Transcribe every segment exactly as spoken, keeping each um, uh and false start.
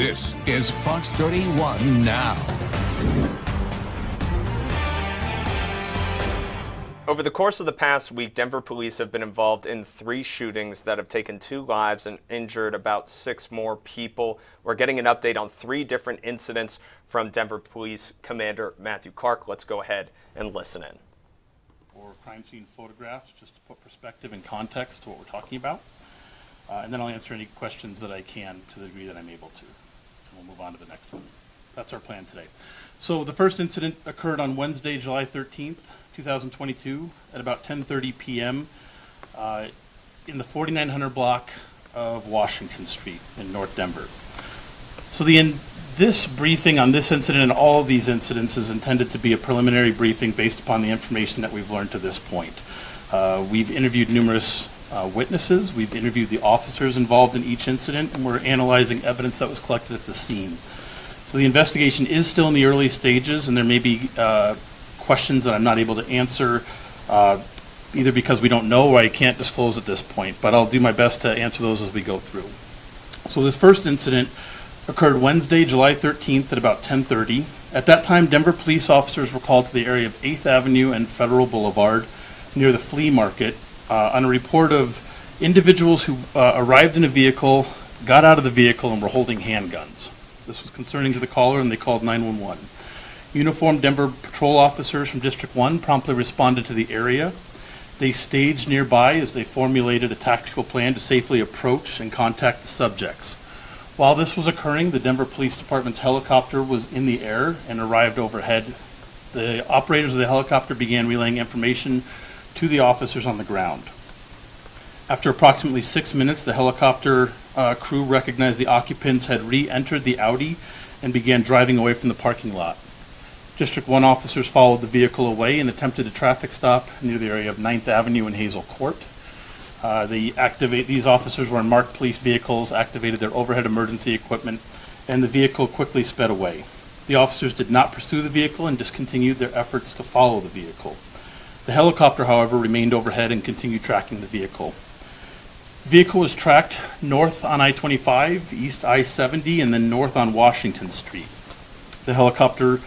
This is Fox thirty-one Now. Over the course of the past week, Denver police have been involved in three shootings that have taken two lives and injured about six more people. We're getting an update on three different incidents from Denver Police Commander Matthew Clark. Let's go ahead and listen in. Or crime scene photographs, just to put perspective and context to what we're talking about. Uh, and then I'll answer any questions that I can to the degree that I'm able to. And we'll move on to the next one. That's our plan today. So the first incident occurred on Wednesday, July thirteenth, two thousand twenty-two at about ten thirty p m Uh, in the forty-nine hundred block of Washington Street in North Denver. So the in this briefing on this incident and all of these incidents is intended to be a preliminary briefing based upon the information that we've learned to this point. Uh, we've interviewed numerous uh, witnesses, we've interviewed the officers involved in each incident, and we're analyzing evidence that was collected at the scene. So the investigation is still in the early stages, and there may be uh, questions that I'm not able to answer, uh, either because we don't know or I can't disclose at this point, but I'll do my best to answer those as we go through. So this first incident occurred Wednesday, July thirteenth at about ten thirty. At that time, Denver police officers were called to the area of eighth avenue and Federal Boulevard near the flea market uh, on a report of individuals who uh, arrived in a vehicle, got out of the vehicle, and were holding handguns. This was concerning to the caller, and they called nine one one. Uniformed Denver patrol officers from District one promptly responded to the area. They staged nearby as they formulated a tactical plan to safely approach and contact the subjects. While this was occurring, the Denver Police Department's helicopter was in the air and arrived overhead. The operators of the helicopter began relaying information to the officers on the ground. After approximately six minutes, the helicopter uh, crew recognized the occupants had re-entered the Audi and began driving away from the parking lot. District one officers followed the vehicle away and attempted a traffic stop near the area of ninth avenue and Hazel Court. Uh, they activate, these officers were in marked police vehicles, activated their overhead emergency equipment, and the vehicle quickly sped away. The officers did not pursue the vehicle and discontinued their efforts to follow the vehicle. The helicopter, however, remained overhead and continued tracking the vehicle. The vehicle was tracked north on I twenty-five, east I seventy, and then north on Washington Street. The helicopter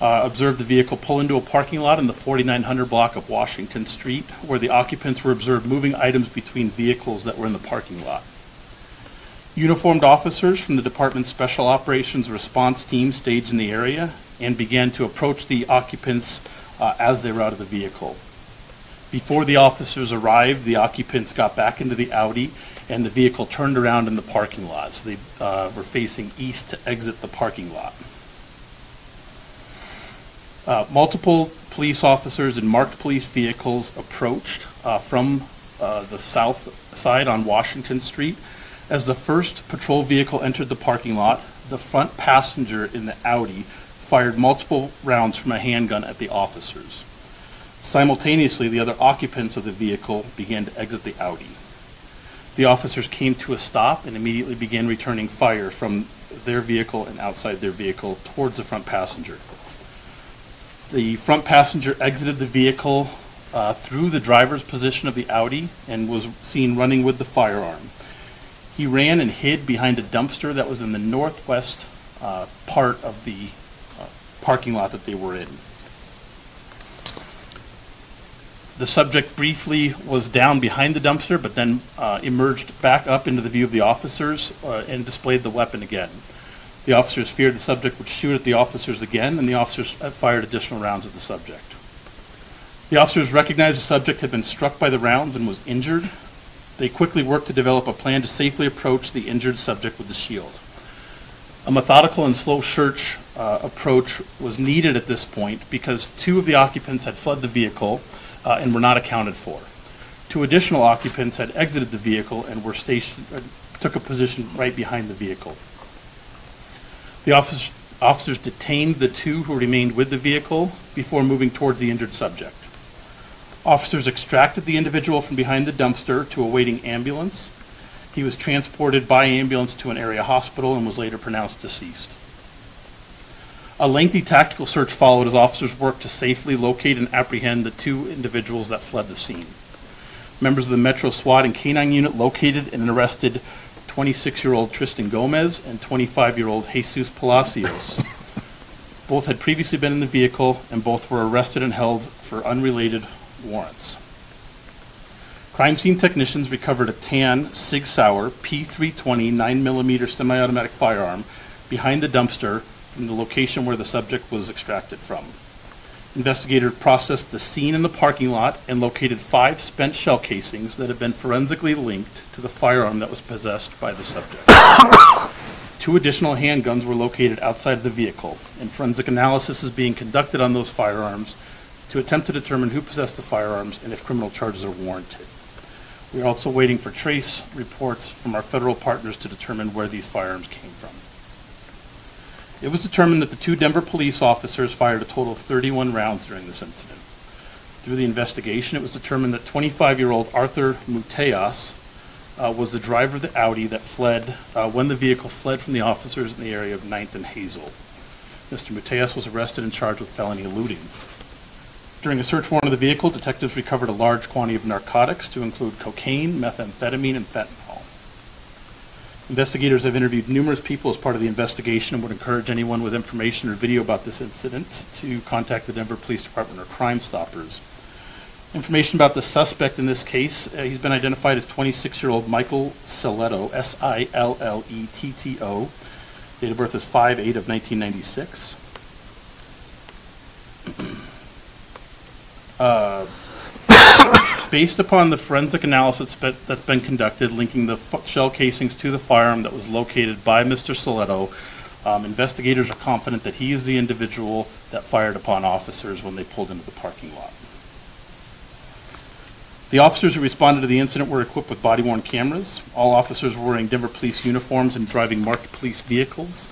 Uh, observed the vehicle pull into a parking lot in the forty-nine hundred block of Washington Street, where the occupants were observed moving items between vehicles that were in the parking lot. Uniformed officers from the department's Special Operations Response Team staged in the area and began to approach the occupants uh, as they were out of the vehicle. Before the officers arrived, the occupants got back into the Audi and the vehicle turned around in the parking lot, so they uh, were facing east to exit the parking lot. Uh, multiple police officers in marked police vehicles approached uh, from uh, the south side on Washington Street. As the first patrol vehicle entered the parking lot, the front passenger in the Audi fired multiple rounds from a handgun at the officers. Simultaneously, the other occupants of the vehicle began to exit the Audi. The officers came to a stop and immediately began returning fire from their vehicle and outside their vehicle towards the front passenger. The front passenger exited the vehicle uh, through the driver's position of the Audi and was seen running with the firearm. He ran and hid behind a dumpster that was in the northwest uh, part of the uh, parking lot that they were in. The subject briefly was down behind the dumpster, but then uh, emerged back up into the view of the officers uh, and displayed the weapon again. The officers feared the subject would shoot at the officers again, and the officers fired additional rounds at the subject. The officers recognized the subject had been struck by the rounds and was injured. They quickly worked to develop a plan to safely approach the injured subject with the shield. A methodical and slow search uh, approach was needed at this point because two of the occupants had fled the vehicle uh, and were not accounted for. Two additional occupants had exited the vehicle and were stationed, uh, took a position right behind the vehicle. The office, officers detained the two who remained with the vehicle before moving towards the injured subject. Officers extracted the individual from behind the dumpster to a waiting ambulance. He was transported by ambulance to an area hospital and was later pronounced deceased. A lengthy tactical search followed as officers worked to safely locate and apprehend the two individuals that fled the scene. Members of the Metro SWAT and K nine unit located and arrested twenty-six-year-old Tristan Gomez and twenty-five-year-old Jesus Palacios. Both had previously been in the vehicle, and both were arrested and held for unrelated warrants. Crime scene technicians recovered a tan Sig Sauer P three twenty nine millimeter semi-automatic firearm behind the dumpster from the location where the subject was extracted from. Investigators processed the scene in the parking lot and located five spent shell casings that have been forensically linked to the firearm that was possessed by the subject. Two additional handguns were located outside the vehicle, and forensic analysis is being conducted on those firearms to attempt to determine who possessed the firearms and if criminal charges are warranted. We are also waiting for trace reports from our federal partners to determine where these firearms came from. It was determined that the two Denver police officers fired a total of thirty-one rounds during this incident. Through the investigation, it was determined that twenty-five-year-old Arthur Muteas uh, was the driver of the Audi that fled uh, when the vehicle fled from the officers in the area of ninth and Hazel. Mister Muteas was arrested and charged with felony looting. During a search warrant of the vehicle, detectives recovered a large quantity of narcotics to include cocaine, methamphetamine, and fentanyl. Investigators have interviewed numerous people as part of the investigation and would encourage anyone with information or video about this incident to contact the Denver Police Department or Crime Stoppers. Information about the suspect in this case, uh, he's been identified as twenty-six-year-old Michael Siletto, S I L L E T T O. Date of birth is five eight of nineteen ninety-six. Uh, Based upon the forensic analysis that's been conducted, linking the shell casings to the firearm that was located by Mister Siletto, um, investigators are confident that he is the individual that fired upon officers when they pulled into the parking lot. The officers who responded to the incident were equipped with body-worn cameras. All officers were wearing Denver police uniforms and driving marked police vehicles.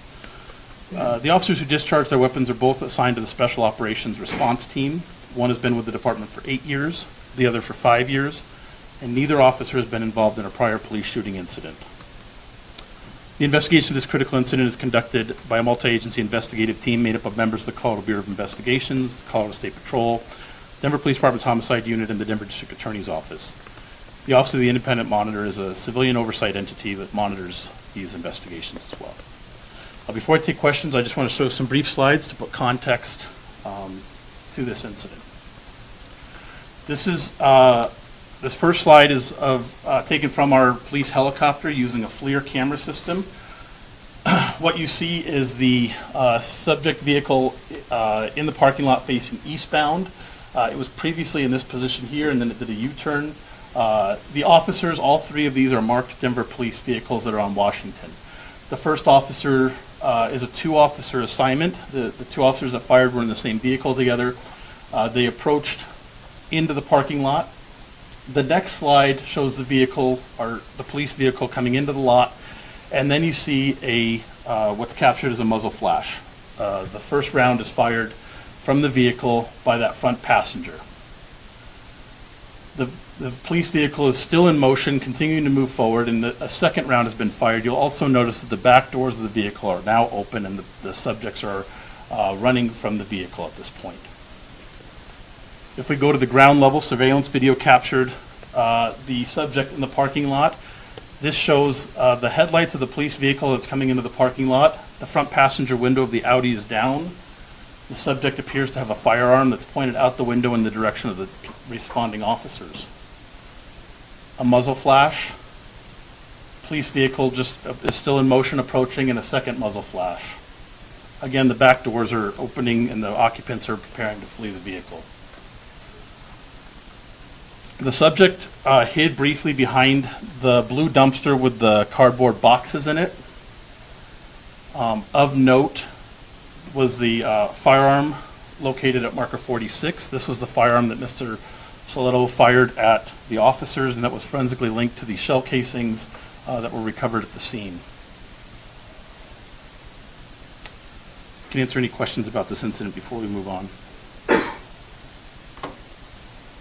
Uh, the officers who discharged their weapons are both assigned to the Special Operations Response Team. One has been with the department for eight years. The other for five years, and neither officer has been involved in a prior police shooting incident. The investigation of this critical incident is conducted by a multi-agency investigative team made up of members of the Colorado Bureau of Investigations, the Colorado State Patrol, Denver Police Department's Homicide Unit, and the Denver District Attorney's Office. The Office of the Independent Monitor is a civilian oversight entity that monitors these investigations as well. Uh, before I take questions, I just want to show some brief slides to put context um, to this incident. This is, uh, this first slide is of, uh, taken from our police helicopter using a FLIR camera system. What you see is the uh, subject vehicle uh, in the parking lot facing eastbound. Uh, it was previously in this position here, and then it did a U-turn. Uh, the officers, all three of these are marked Denver police vehicles that are on Washington. The first officer uh, is a two-officer assignment. The, the two officers that fired were in the same vehicle together. Uh, they approached into the parking lot. The next slide shows the vehicle, or the police vehicle, coming into the lot, and then you see a uh, what's captured as a muzzle flash. Uh, the first round is fired from the vehicle by that front passenger. The, the police vehicle is still in motion, continuing to move forward, and the, a second round has been fired. You'll also notice that the back doors of the vehicle are now open, and the, the subjects are uh, running from the vehicle at this point. If we go to the ground level surveillance video captured uh, the subject in the parking lot, this shows uh, the headlights of the police vehicle that's coming into the parking lot. The front passenger window of the Audi is down. The subject appears to have a firearm that's pointed out the window in the direction of the responding officers. A muzzle flash. Police vehicle just uh, is still in motion, approaching, and a second muzzle flash. Again, the back doors are opening and the occupants are preparing to flee the vehicle. The subject uh, hid briefly behind the blue dumpster with the cardboard boxes in it. Um, of note was the uh, firearm located at marker forty-six. This was the firearm that Mister Siletto fired at the officers, and that was forensically linked to the shell casings uh, that were recovered at the scene. I can answer any questions about this incident before we move on.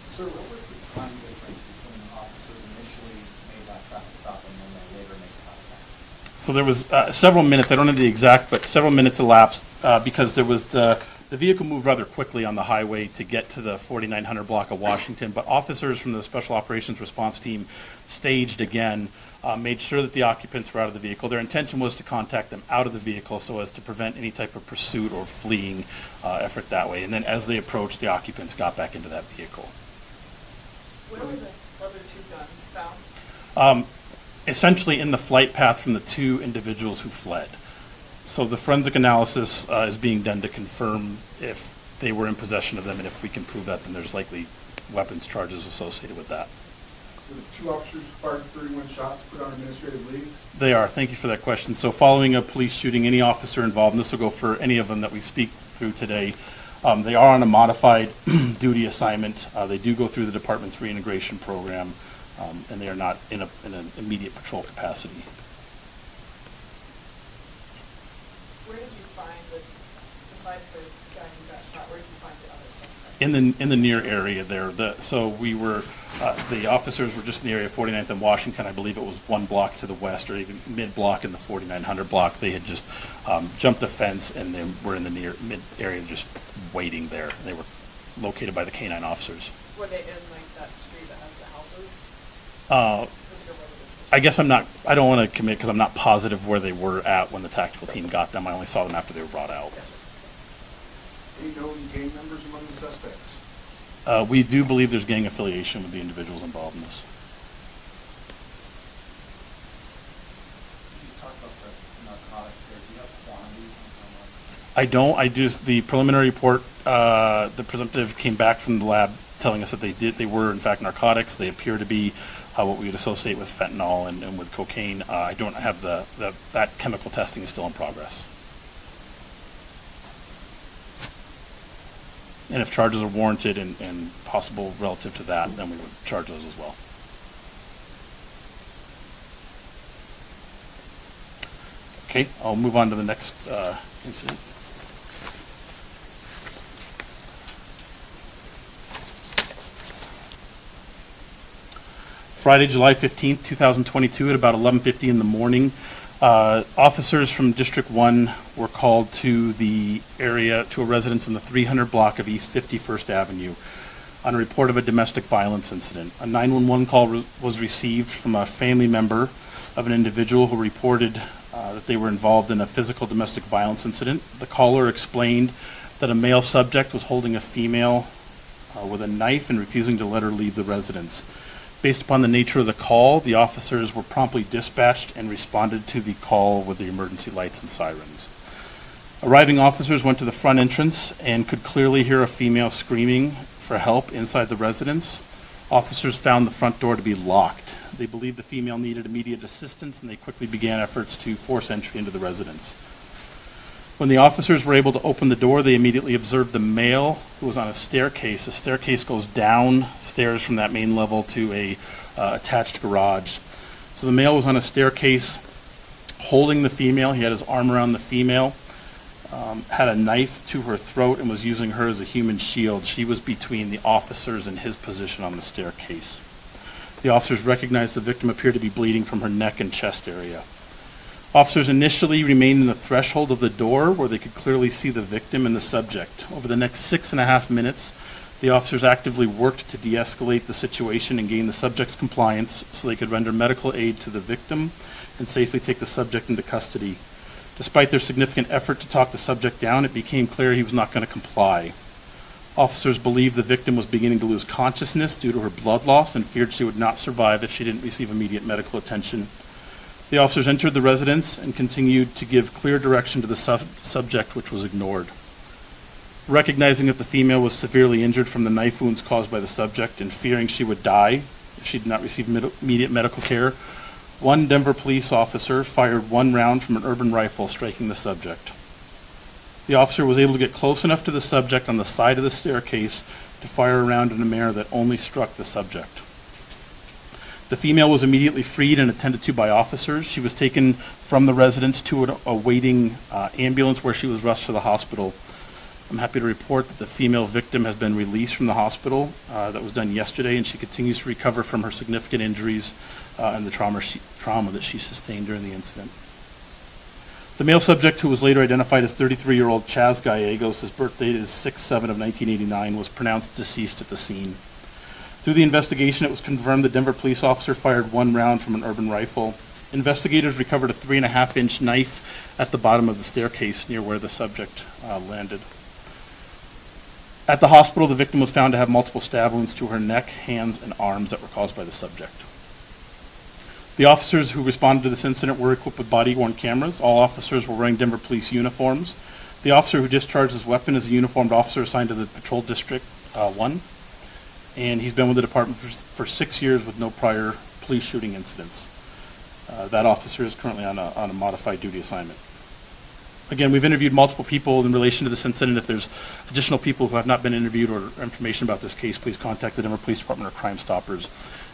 Sir, what was the time difference between the officers initially made that traffic stop and when they later made contact? So there was uh, several minutes. I don't know the exact, but several minutes elapsed uh, because there was the The vehicle moved rather quickly on the highway to get to the forty-nine hundred block of Washington, but officers from the Special Operations Response Team staged again, uh, made sure that the occupants were out of the vehicle. Their intention was to contact them out of the vehicle so as to prevent any type of pursuit or fleeing uh, effort that way. And then as they approached, the occupants got back into that vehicle. Where were the other two guns found? Um, essentially in the flight path from the two individuals who fled. So the forensic analysis uh, is being done to confirm if they were in possession of them, and if we can prove that, then there's likely weapons charges associated with that. Were the two officers fired thirty-one shots put on administrative leave? They are. Thank you for that question. So following a police shooting, any officer involved, and this will go for any of them that we speak through today, um, they are on a modified duty assignment. Uh, they do go through the department's reintegration program, um, and they are not in, a, in an immediate patrol capacity. In the in the near area there, the, so we were uh, the officers were just in the area of forty-ninth and Washington. I believe it was one block to the west, or even mid block in the forty-nine hundred block. They had just um, jumped the fence and they were in the near mid area, just waiting there. They were located by the K nine officers. Were they in like that street that has the houses? Uh, I guess I'm not. I don't want to commit because I'm not positive where they were at when the tactical team got them. I only saw them after they were brought out. Any known gang members among the suspects? Uh, we do believe there's gang affiliation with the individuals involved in this. You talk about the narcotics there. Do you have quantities? I don't. I just the preliminary report. Uh, the presumptive came back from the lab telling us that they did. They were in fact narcotics. They appear to be uh, what we would associate with fentanyl and, and with cocaine. Uh, I don't have the, the that chemical testing is still in progress. And if charges are warranted and, and possible relative to that, then we would charge those as well. Okay, I'll move on to the next uh, incident. Friday, July fifteenth, two thousand twenty-two, at about eleven fifty in the morning, Uh, officers from District one were called to the area, to a residence in the three hundred block of East fifty-first Avenue on a report of a domestic violence incident. A nine one one call re was received from a family member of an individual who reported uh, that they were involved in a physical domestic violence incident. The caller explained that a male subject was holding a female uh, with a knife and refusing to let her leave the residence. Based upon the nature of the call, the officers were promptly dispatched and responded to the call with the emergency lights and sirens. Arriving officers went to the front entrance and could clearly hear a female screaming for help inside the residence. Officers found the front door to be locked. They believed the female needed immediate assistance, and they quickly began efforts to force entry into the residence. When the officers were able to open the door, they immediately observed the male who was on a staircase. The staircase goes downstairs from that main level to a uh, attached garage. So the male was on a staircase holding the female. He had his arm around the female, um, had a knife to her throat, and was using her as a human shield. She was between the officers and his position on the staircase. The officers recognized the victim appeared to be bleeding from her neck and chest area. Officers initially remained in the threshold of the door where they could clearly see the victim and the subject. Over the next six and a half minutes, the officers actively worked to de-escalate the situation and gain the subject's compliance so they could render medical aid to the victim and safely take the subject into custody. Despite their significant effort to talk the subject down, it became clear he was not going to comply. Officers believed the victim was beginning to lose consciousness due to her blood loss and feared she would not survive if she didn't receive immediate medical attention. The officers entered the residence and continued to give clear direction to the sub subject, which was ignored. Recognizing that the female was severely injured from the knife wounds caused by the subject and fearing she would die if she did not receive med immediate medical care, one Denver police officer fired one round from an urban rifle, striking the subject. The officer was able to get close enough to the subject on the side of the staircase to fire a round in a manner that only struck the subject. The female was immediately freed and attended to by officers. She was taken from the residence to an, a waiting uh, ambulance where she was rushed to the hospital. I'm happy to report that the female victim has been released from the hospital. Uh, that was done yesterday, and she continues to recover from her significant injuries uh, and the trauma, she, trauma that she sustained during the incident. The male subject, who was later identified as thirty-three-year-old Chaz Gallegos, his birth date is six seven of nineteen eighty-nine, was pronounced deceased at the scene. Through the investigation, it was confirmed the Denver police officer fired one round from an urban rifle. Investigators recovered a three and a half inch knife at the bottom of the staircase near where the subject uh, landed. At the hospital, the victim was found to have multiple stab wounds to her neck, hands, and arms that were caused by the subject. The officers who responded to this incident were equipped with body-worn cameras. All officers were wearing Denver police uniforms. The officer who discharged his weapon is a uniformed officer assigned to the Patrol District uh, one, and he's been with the department for, for six years with no prior police shooting incidents. Uh, that officer is currently on a, on a modified duty assignment. Again, we've interviewed multiple people in relation to this incident. If there's additional people who have not been interviewed or information about this case, please contact the Denver Police Department or Crime Stoppers.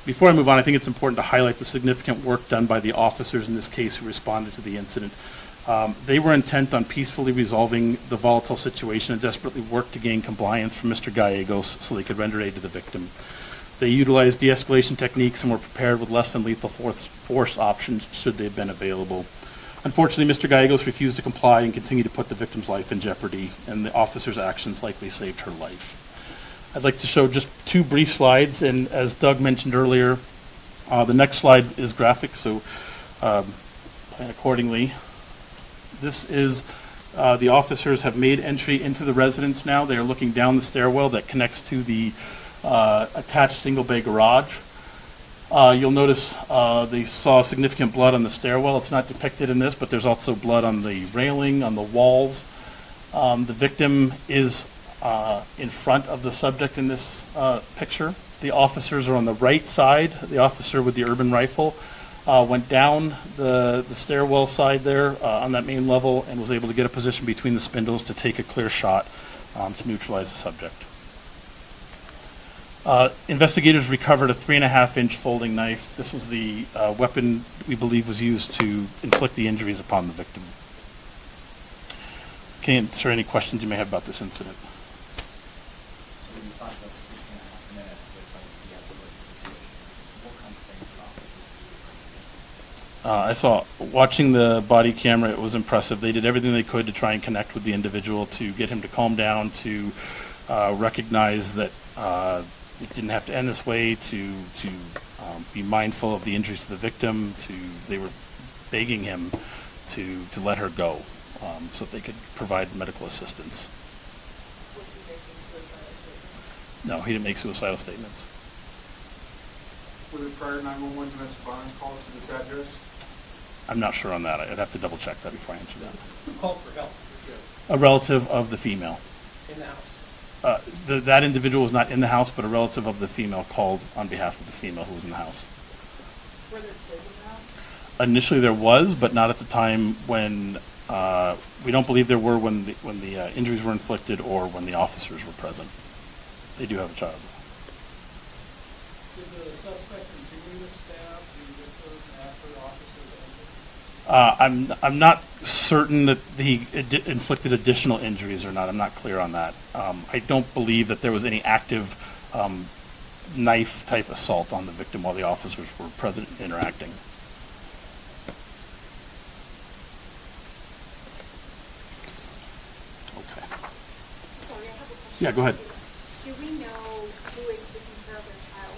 Before I move on, I think it's important to highlight the significant work done by the officers in this case who responded to the incident. Um, they were intent on peacefully resolving the volatile situation and desperately worked to gain compliance from Mister Gallegos so they could render aid to the victim. They utilized de-escalation techniques and were prepared with less than lethal force, force options should they have been available. Unfortunately, Mister Gallegos refused to comply and continued to put the victim's life in jeopardy, and the officer's actions likely saved her life. I'd like to show just two brief slides, and as Doug mentioned earlier, uh, the next slide is graphic, so um, plan accordingly. This is, uh, the officers have made entry into the residence now. They are looking down the stairwell that connects to the uh, attached single bay garage. Uh, you'll notice uh, they saw significant blood on the stairwell. It's not depicted in this, but there's also blood on the railing, on the walls. Um, the victim is uh, in front of the subject in this uh, picture. The officers are on the right side. The officer with the urban rifle uh, went down the, the stairwell side there uh, on that main level and was able to get a position between the spindles to take a clear shot um, to neutralize the subject. Uh, investigators recovered a three and a half inch folding knife. This was the uh, weapon we believe was used to inflict the injuries upon the victim. Can you answer any questions you may have about this incident? So when you talk about the six and a half minutes, but like the afterward situation, what kind of things did officers do? Uh, I saw, watching the body camera, it was impressive. They did everything they could to try and connect with the individual, to get him to calm down, to uh, recognize that uh, it didn't have to end this way, to to um, be mindful of the injuries to the victim. To they were begging him to to let her go, um, so that they could provide medical assistance. Was he making suicidal statements? No, he didn't make suicidal statements. Were there prior nine one one domestic violence calls to this address? I'm not sure on that. I'd have to double check that before I answer that. Who called for help? A relative of the female. In the house. Uh, the, that individual was not in the house, but a relative of the female called on behalf of the female who was in the house. Were there kids in the house? Initially there was, but not at the time when, uh, we don't believe there were when the, when the uh, injuries were inflicted or when the officers were present. They do have a child. Did the suspect continue to stab the victim after the officers ended? Uh, I'm, I'm not certain that he inflicted additional injuries or not. I'm not clear on that. Um, I don't believe that there was any active um, knife-type assault on the victim while the officers were present and interacting. Okay. Sorry, I have a question. Yeah, go ahead. Do we know who is taking care of their child?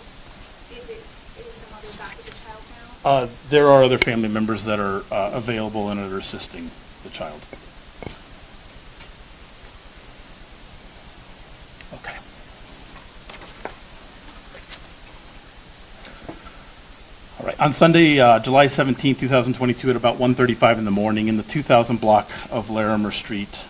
Is it, is the mother back with the child now? Uh, there are other family members that are uh, available and are assisting the child. Okay. All right. On Sunday, uh, July seventeenth, two thousand twenty-two, at about one thirty-five in the morning, in the two thousand block of Larimer Street,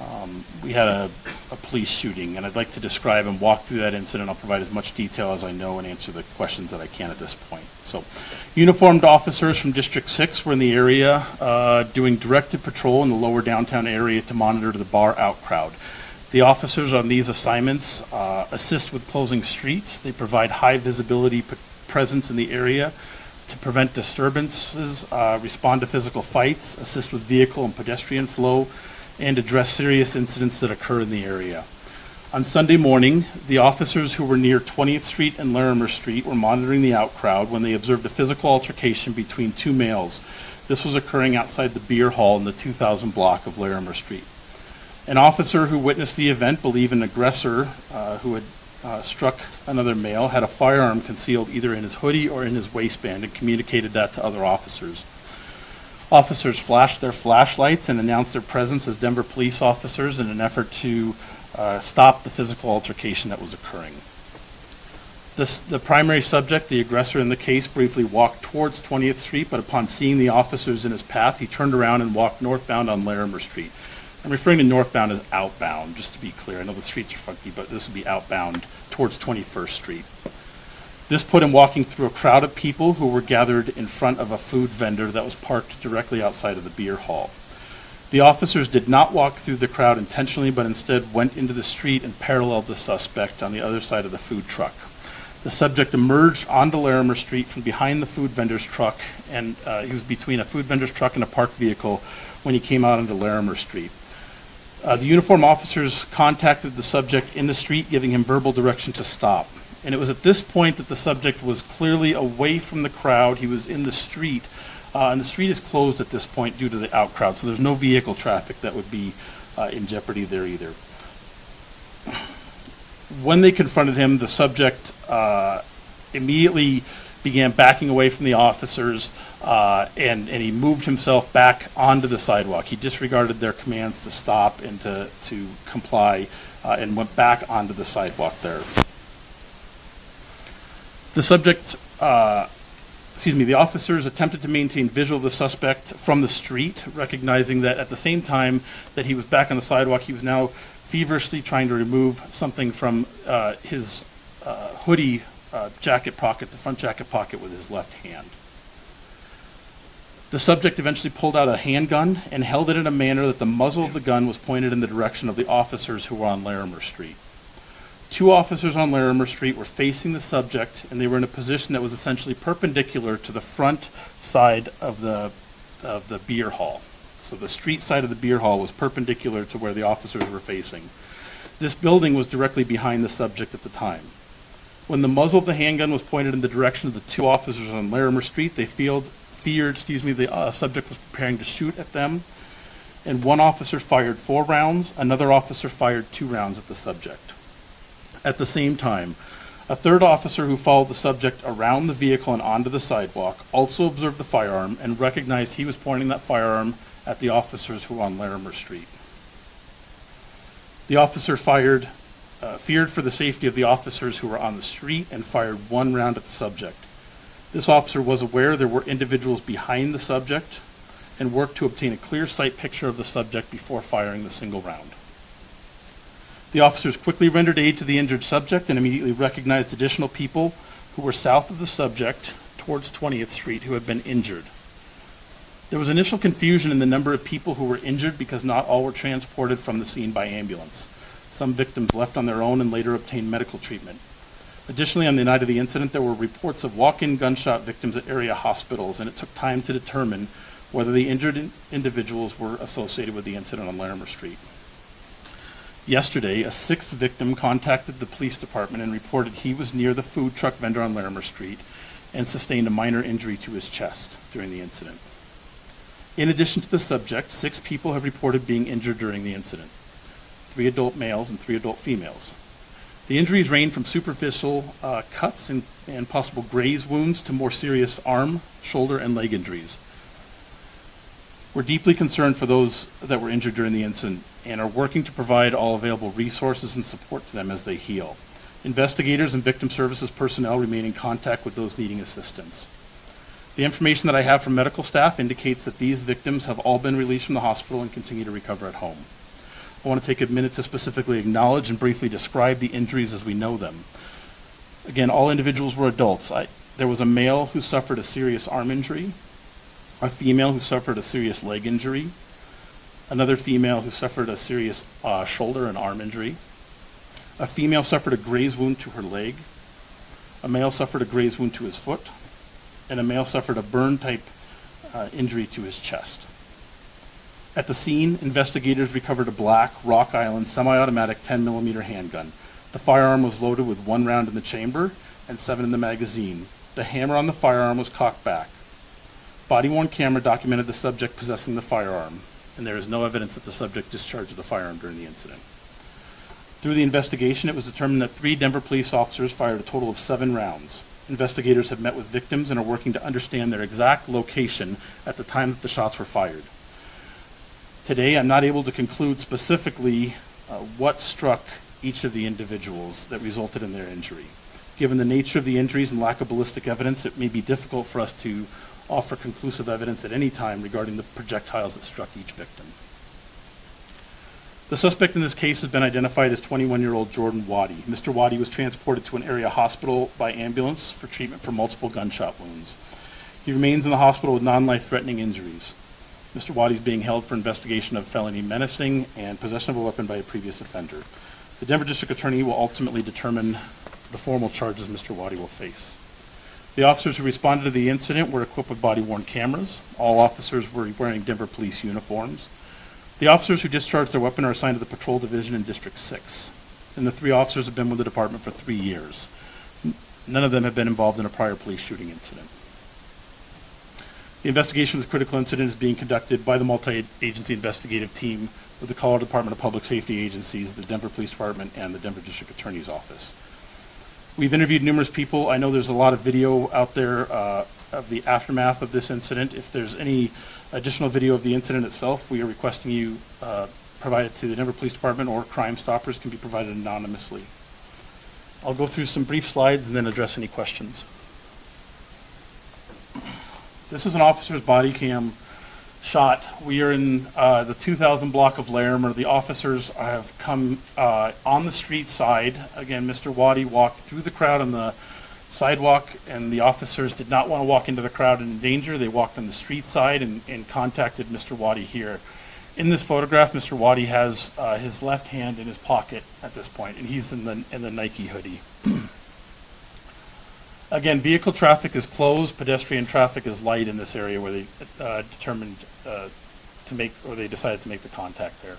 um, we had a, a police shooting, and I'd like to describe and walk through that incident. I'll provide as much detail as I know and answer the questions that I can at this point. So, uniformed officers from District six were in the area uh, doing directed patrol in the lower downtown area to monitor the bar out crowd. The officers on these assignments uh, assist with closing streets. They provide high visibility presence in the area to prevent disturbances, uh, respond to physical fights, assist with vehicle and pedestrian flow, and address serious incidents that occur in the area. On Sunday morning, the officers who were near twentieth Street and Larimer Street were monitoring the out crowd when they observed a physical altercation between two males. This was occurring outside the beer hall in the two thousand block of Larimer Street. An officer who witnessed the event believed an aggressor uh, who had uh, struck another male had a firearm concealed either in his hoodie or in his waistband and communicated that to other officers. Officers flashed their flashlights and announced their presence as Denver police officers in an effort to uh, stop the physical altercation that was occurring. This, the primary subject, the aggressor in the case, briefly walked towards twentieth Street, but upon seeing the officers in his path, he turned around and walked northbound on Larimer Street. I'm referring to northbound as outbound, just to be clear. I know the streets are funky, but this would be outbound towards twenty-first Street. This put him walking through a crowd of people who were gathered in front of a food vendor that was parked directly outside of the beer hall. The officers did not walk through the crowd intentionally, but instead went into the street and paralleled the suspect on the other side of the food truck. The subject emerged onto Larimer Street from behind the food vendor's truck, and uh, he was between a food vendor's truck and a parked vehicle when he came out onto Larimer Street. Uh, the uniformed officers contacted the subject in the street, giving him verbal direction to stop. And it was at this point that the subject was clearly away from the crowd. He was in the street, uh, and the street is closed at this point due to the out crowd, so there's no vehicle traffic that would be uh, in jeopardy there either. When they confronted him, the subject uh, immediately began backing away from the officers, uh, and, and he moved himself back onto the sidewalk. He disregarded their commands to stop and to, to comply, uh, and went back onto the sidewalk there. The subject, uh, excuse me, the officers attempted to maintain visual of the suspect from the street, recognizing that at the same time that he was back on the sidewalk, he was now feverishly trying to remove something from uh, his uh, hoodie uh, jacket pocket, the front jacket pocket, with his left hand. The subject eventually pulled out a handgun and held it in a manner that the muzzle of the gun was pointed in the direction of the officers who were on Larimer Street. Two officers on Larimer Street were facing the subject, and they were in a position that was essentially perpendicular to the front side of the, of the beer hall. So the street side of the beer hall was perpendicular to where the officers were facing. This building was directly behind the subject at the time. When the muzzle of the handgun was pointed in the direction of the two officers on Larimer Street, they feared, feared excuse me, the uh, subject was preparing to shoot at them, and one officer fired four rounds, another officer fired two rounds at the subject. At the same time, a third officer who followed the subject around the vehicle and onto the sidewalk also observed the firearm and recognized he was pointing that firearm at the officers who were on Larimer Street. The officer fired, uh, feared for the safety of the officers who were on the street and fired one round at the subject. This officer was aware there were individuals behind the subject and worked to obtain a clear sight picture of the subject before firing the single round. The officers quickly rendered aid to the injured subject and immediately recognized additional people who were south of the subject towards twentieth Street who had been injured. There was initial confusion in the number of people who were injured because not all were transported from the scene by ambulance. Some victims left on their own and later obtained medical treatment. Additionally, on the night of the incident, there were reports of walk-in gunshot victims at area hospitals, and it took time to determine whether the injured in- individuals were associated with the incident on Larimer Street. Yesterday, a sixth victim contacted the police department and reported he was near the food truck vendor on Larimer Street and sustained a minor injury to his chest during the incident. In addition to the subject, six people have reported being injured during the incident, three adult males and three adult females. The injuries range from superficial uh, cuts and, and possible graze wounds to more serious arm, shoulder, and leg injuries. We're deeply concerned for those that were injured during the incident and are working to provide all available resources and support to them as they heal. Investigators and victim services personnel remain in contact with those needing assistance. The information that I have from medical staff indicates that these victims have all been released from the hospital and continue to recover at home. I want to take a minute to specifically acknowledge and briefly describe the injuries as we know them. Again, all individuals were adults. I, there was a male who suffered a serious arm injury, a female who suffered a serious leg injury, another female who suffered a serious uh, shoulder and arm injury, a female suffered a graze wound to her leg, a male suffered a graze wound to his foot, and a male suffered a burn-type uh, injury to his chest. At the scene, investigators recovered a black Rock Island semi-automatic ten millimeter handgun. The firearm was loaded with one round in the chamber and seven in the magazine. The hammer on the firearm was cocked back. Body-worn camera documented the subject possessing the firearm, and there is no evidence that the subject discharged the firearm during the incident. Through the investigation, it was determined that three Denver police officers fired a total of seven rounds. Investigators have met with victims and are working to understand their exact location at the time that the shots were fired. Today, I'm not able to conclude specifically uh, what struck each of the individuals that resulted in their injury. Given the nature of the injuries and lack of ballistic evidence, it may be difficult for us to offer conclusive evidence at any time regarding the projectiles that struck each victim. The suspect in this case has been identified as twenty-one-year-old Jordan Waddy. Mister Waddy was transported to an area hospital by ambulance for treatment for multiple gunshot wounds. He remains in the hospital with non-life-threatening injuries. Mister Waddy is being held for investigation of felony menacing and possession of a weapon by a previous offender. The Denver District Attorney will ultimately determine the formal charges Mister Waddy will face. The officers who responded to the incident were equipped with body-worn cameras. All officers were wearing Denver police uniforms. The officers who discharged their weapon are assigned to the patrol division in District six, and the three officers have been with the department for three years. None of them have been involved in a prior police shooting incident. The investigation of the critical incident is being conducted by the multi-agency investigative team of the Colorado Department of Public Safety Agencies, the Denver Police Department, and the Denver District Attorney's Office. We've interviewed numerous people. I know there's a lot of video out there uh, of the aftermath of this incident. If there's any additional video of the incident itself, we are requesting you uh, provide it to the Denver Police Department, or Crime Stoppers can be provided anonymously. I'll go through some brief slides and then address any questions. This is an officer's body cam shot. We are in uh, the two thousand block of Larimer. The officers have come uh, on the street side. Again, Mister Waddy walked through the crowd on the sidewalk, and the officers did not want to walk into the crowd and endanger. They walked on the street side and, and contacted Mister Waddy here. In this photograph, Mister Waddy has uh, his left hand in his pocket at this point, and he's in the, in the Nike hoodie. Again, vehicle traffic is closed, pedestrian traffic is light in this area where they uh, determined uh, to make, or they decided to make the contact there.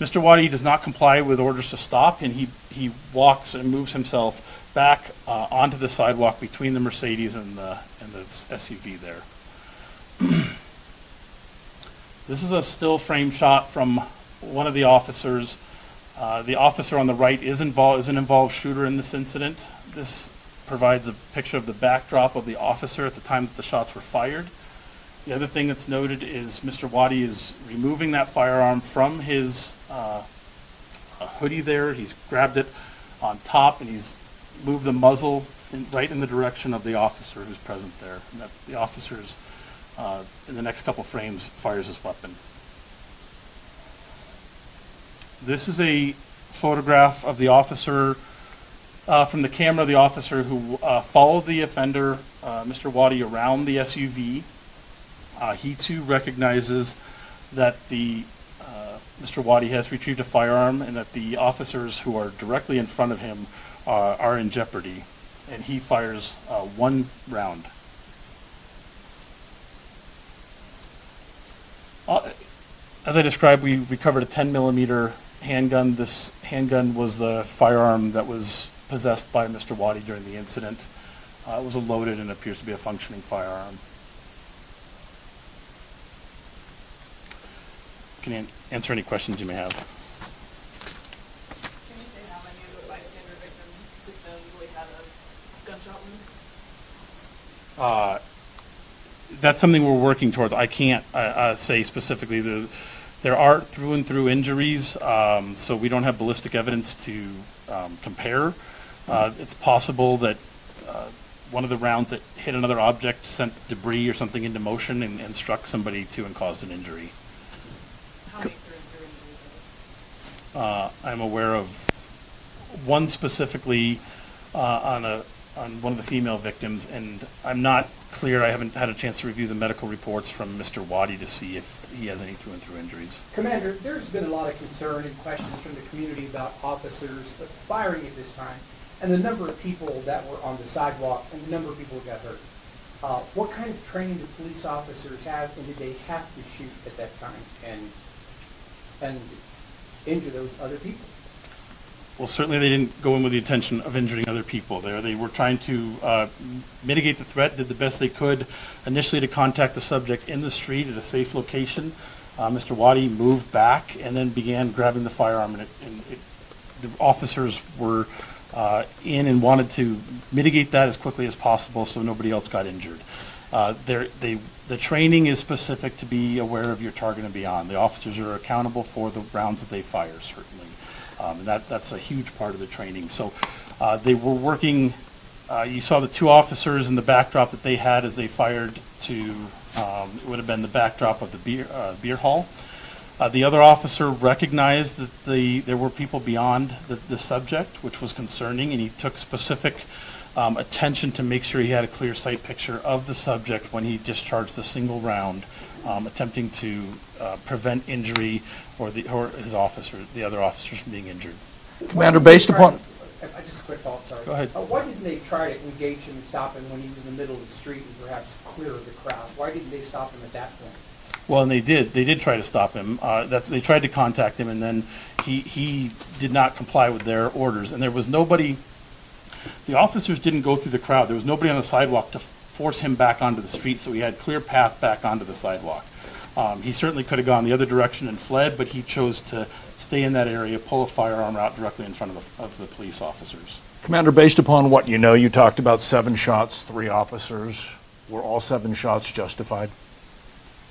Mister Waddy does not comply with orders to stop, and he, he walks and moves himself back uh, onto the sidewalk between the Mercedes and the, and the S U V there. This is a still frame shot from one of the officers. Uh, the officer on the right is, involved, is an involved shooter in this incident. This provides a picture of the backdrop of the officer at the time that the shots were fired. The other thing that's noted is Mister Waddy is removing that firearm from his uh, hoodie there. He's grabbed it on top and he's moved the muzzle in, right in the direction of the officer who's present there. And that the officer's, uh, in the next couple frames, fires his weapon. This is a photograph of the officer uh, from the camera of the officer who uh, followed the offender, uh, Mister Waddy, around the S U V. Uh, he too recognizes that the uh, Mister Waddy has retrieved a firearm and that the officers who are directly in front of him Uh, are in jeopardy, and he fires uh, one round. Uh, as I described, we recovered a ten millimeter handgun. This handgun was the firearm that was possessed by Mister Waddy during the incident. Uh, it was a loaded and appears to be a functioning firearm. Can an- answer any questions you may have. Uh, that's something we're working towards. I can't uh, uh, say specifically. The, there are through and through injuries, um, so we don't have ballistic evidence to um, compare. Uh, it's possible that uh, one of the rounds that hit another object sent debris or something into motion and, and struck somebody too and caused an injury. How many through and through injuries are there? Uh, I'm aware of one specifically uh, on a on one of the female victims, and I'm not clear, I haven't had a chance to review the medical reports from Mister Waddy to see if he has any through and through injuries. Commander, there's been a lot of concern and questions from the community about officers firing at this time, and the number of people that were on the sidewalk and the number of people who got hurt. Uh, what kind of training do police officers have, and do they have to shoot at that time and, and injure those other people? Well, certainly they didn't go in with the intention of injuring other people there. They were trying to uh, mitigate the threat, did the best they could initially to contact the subject in the street at a safe location. Uh, Mister Waddy moved back and then began grabbing the firearm, and, it, and it, the officers were uh, in and wanted to mitigate that as quickly as possible so nobody else got injured. Uh, they, the training is specific to be aware of your target and beyond. The officers are accountable for the rounds that they fire, certainly. Um, and that, that's a huge part of the training. So uh, they were working, uh, you saw the two officers in the backdrop that they had as they fired to, um, it would have been the backdrop of the beer, uh, beer hall. Uh, the other officer recognized that the, there were people beyond the, the subject, which was concerning, and he took specific um, attention to make sure he had a clear sight picture of the subject when he discharged the single round, um, attempting to uh, prevent injury or the or his officer, the other officers from being injured. Commander, based upon... I just quick thought, sorry. Go ahead. Uh, why didn't they try to engage him and stop him when he was in the middle of the street and perhaps clear of the crowd? Why didn't they stop him at that point? Well, and they did. They did try to stop him. Uh, that's, they tried to contact him, and then he, he did not comply with their orders. And there was nobody... The officers didn't go through the crowd. There was nobody on the sidewalk to force him back onto the street, so he had clear path back onto the sidewalk. Um, he certainly could have gone the other direction and fled, but he chose to stay in that area, pull a firearm out directly in front of the, of the police officers. Commander, based upon what you know, you talked about seven shots, three officers. Were all seven shots justified?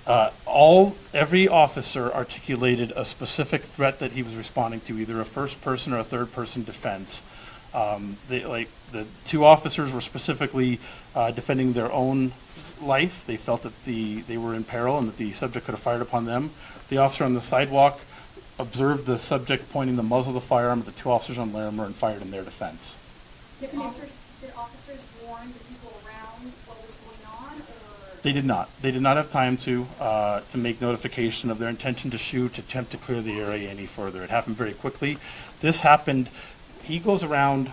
Uh, all, every officer articulated a specific threat that he was responding to, either a first-person or a third-person defense. Um, they, like, the two officers were specifically uh, defending their own life. They felt that the, they were in peril and that the subject could have fired upon them. The officer on the sidewalk observed the subject pointing the muzzle of the firearm at the two officers on Larimer and fired in their defense. Did, officers, did officers warn the people around what was going on? Or? They did not. They did not have time to, uh, to make notification of their intention to shoot, to attempt to clear the area any further. It happened very quickly. This happened, he goes around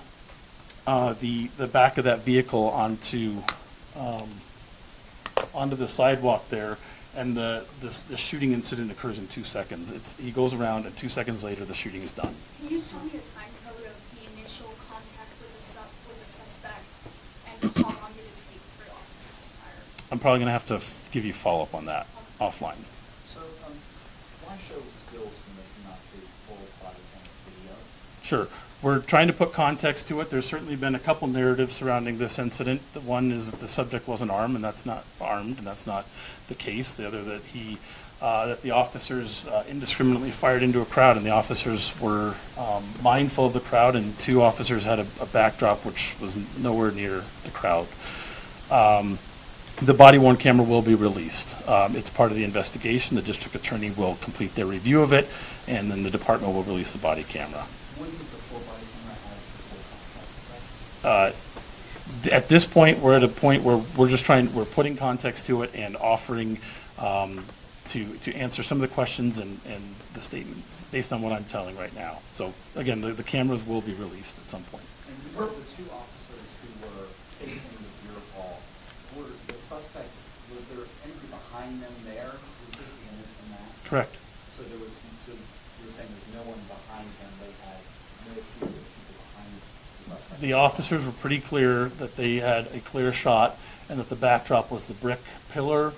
uh, the, the back of that vehicle onto um, onto the sidewalk there, and the, the, the shooting incident occurs in two seconds. It's, he goes around, and two seconds later, the shooting is done. Can you tell me the time code of the initial contact with the, sub, with the suspect, and how long did it take for the officers to fire? I'm probably going to have to give you follow-up on that okay. offline. So, um, why show skills when this not be qualified on the video? Sure. We're trying to put context to it. There's certainly been a couple narratives surrounding this incident. The one is that the subject wasn't armed, and that's not armed, and that's not the case. The other that he, uh, that the officers uh, indiscriminately fired into a crowd, and the officers were um, mindful of the crowd, and two officers had a, a backdrop which was nowhere near the crowd. Um, the body-worn camera will be released. Um, it's part of the investigation. The district attorney will complete their review of it, and then the department will release the body camera. Uh, th at this point, we're at a point where we're just trying, we're putting context to it and offering um, to, to answer some of the questions and, and the statements based on what I'm telling right now. So, again, the, the cameras will be released at some point. And you said the two officers who were facing the beer hall, were the suspect, was there anybody behind them there? Was this the image from that? Correct. So there was, so you were saying there's no one behind them, they had no fear. The officers were pretty clear that they had a clear shot and that the backdrop was the brick pillar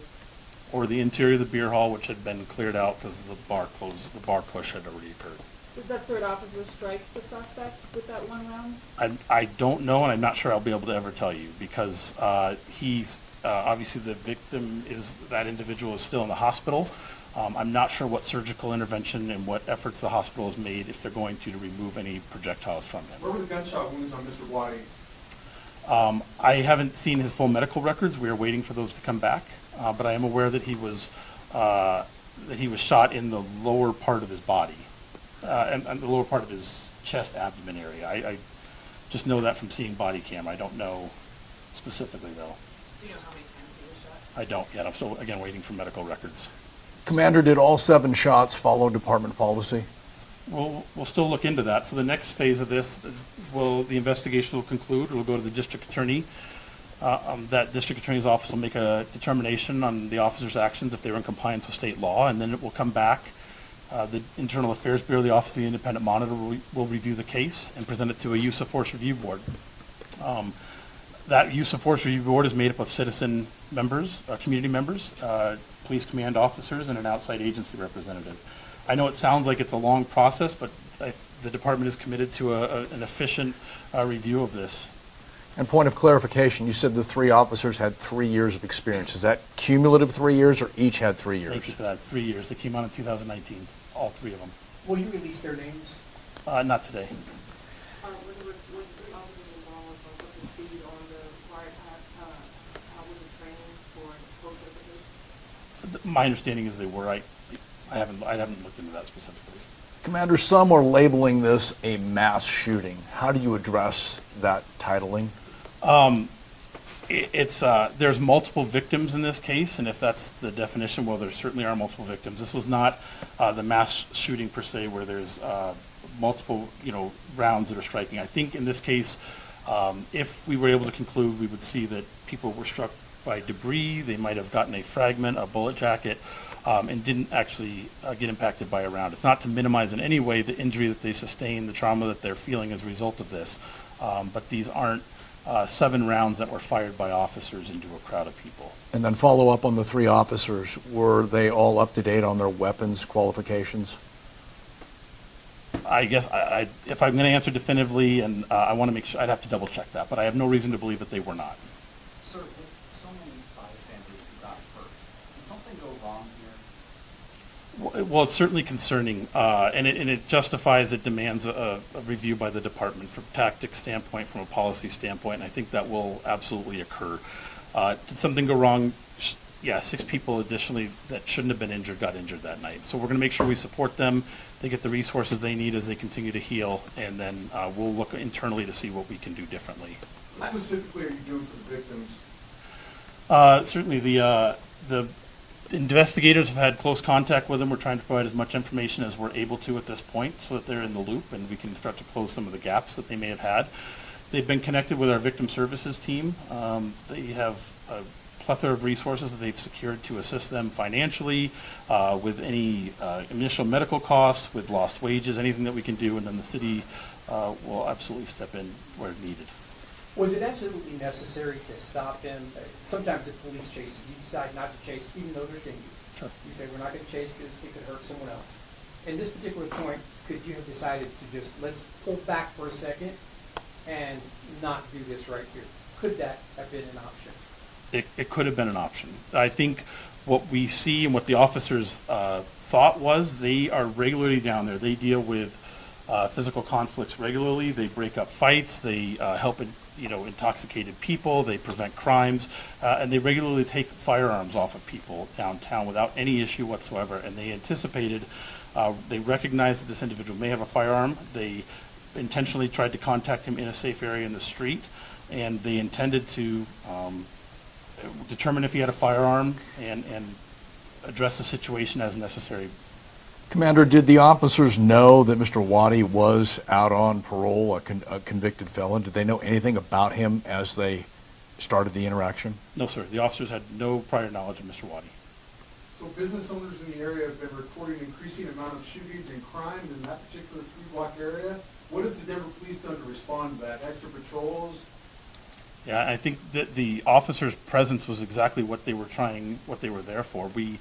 or the interior of the beer hall, which had been cleared out because the bar closed, the bar push had already occurred. Did that third officer strike the suspect with that one round? I, I don't know, and I'm not sure I'll be able to ever tell you because uh, he's uh, obviously the victim is, that individual is still in the hospital. Um, I'm not sure what surgical intervention and what efforts the hospital has made, if they're going to, to remove any projectiles from him. Where were the gunshot wounds on Mister Waddy? Um, I haven't seen his full medical records. We are waiting for those to come back, uh, but I am aware that he was uh, that he was shot in the lower part of his body, uh, and, and the lower part of his chest abdomen area. I, I just know that from seeing body cam. I don't know specifically though. Do you know how many times he was shot? I don't yet. I'm still again waiting for medical records. Commander, did all seven shots follow department policy? Well, we'll still look into that. So the next phase of this, will the investigation will conclude. It will go to the district attorney. Uh, um, that district attorney's office will make a determination on the officer's actions if they were in compliance with state law, and then it will come back Uh, the Internal Affairs Bureau, the Office of the Independent Monitor, will, re will review the case and present it to a use of force review board. Um, that use of force review board is made up of citizen members, uh, community members, uh, police command officers, and an outside agency representative. I know it sounds like it's a long process, but I, the department is committed to a, a, an efficient uh, review of this. And point of clarification, you said the three officers had three years of experience. Is that cumulative three years or each had three years? Thank you for that, three years. They came out in two thousand nineteen, all three of them. Will you release their names? Uh, not today. Uh, when were three officers involved, what was the speed on the part, uh, how was the training for post-certification? My understanding is they were. I, I, haven't, I haven't looked into that specifically. Commander, some are labeling this a mass shooting. How do you address that titling? Um, it, it's, uh, there's multiple victims in this case, and if that's the definition, well, there certainly are multiple victims. This was not uh, the mass shooting per se where there's uh, multiple, you know, rounds that are striking. I think in this case, um, if we were able to conclude, we would see that people were struck by debris. They might have gotten a fragment, a bullet jacket. Um, and didn't actually uh, get impacted by a round. It's not to minimize in any way the injury that they sustained, the trauma that they're feeling as a result of this, um, but these aren't uh, seven rounds that were fired by officers into a crowd of people. And then follow up on the three officers, were they all up to date on their weapons qualifications? I guess I, I, if I'm going to answer definitively, and uh, I want to make sure, I'd have to double check that, but I have no reason to believe that they were not. Sir, with so many bystanders who got hurt, did something go wrong? Well, it's certainly concerning, uh, and, it, and it justifies, it demands a, a review by the department from a tactics standpoint, from a policy standpoint, and I think that will absolutely occur. Uh, did something go wrong? Yeah, six people additionally that shouldn't have been injured got injured that night. So we're going to make sure we support them, they get the resources they need as they continue to heal, and then uh, we'll look internally to see what we can do differently. What specifically are you doing for the victims? Uh, certainly the... Uh, the investigators have had close contact with them. We're trying to provide as much information as we're able to at this point so that they're in the loop and we can start to close some of the gaps that they may have had. They've been connected with our victim services team. Um, they have a plethora of resources that they've secured to assist them financially uh, with any uh, initial medical costs, with lost wages, anything that we can do, and then the city uh, will absolutely step in where needed. Was it absolutely necessary to stop them? Sometimes at police chases, you decide not to chase, even though they're stinging. Sure. You say, we're not going to chase because it could hurt someone else. At this particular point, could you have decided to just, let's pull back for a second and not do this right here? Could that have been an option? It, it could have been an option. I think what we see and what the officers uh, thought was, they are regularly down there. They deal with uh, physical conflicts regularly. They break up fights. They uh, help in you know, intoxicated people, they prevent crimes, uh, and they regularly take firearms off of people downtown without any issue whatsoever. And they anticipated, uh, they recognized that this individual may have a firearm. They intentionally tried to contact him in a safe area in the street, and they intended to um, determine if he had a firearm and, and address the situation as necessary. Commander, did the officers know that Mister Waddy was out on parole, a, con a convicted felon? Did they know anything about him as they started the interaction? No, sir. The officers had no prior knowledge of Mister Waddy. So business owners in the area have been reporting an increasing amount of shootings and crime in that particular three-block area. What has the Denver Police done to respond to that? Extra patrols? Yeah, I think that the officers' presence was exactly what they were trying, what they were there for. We...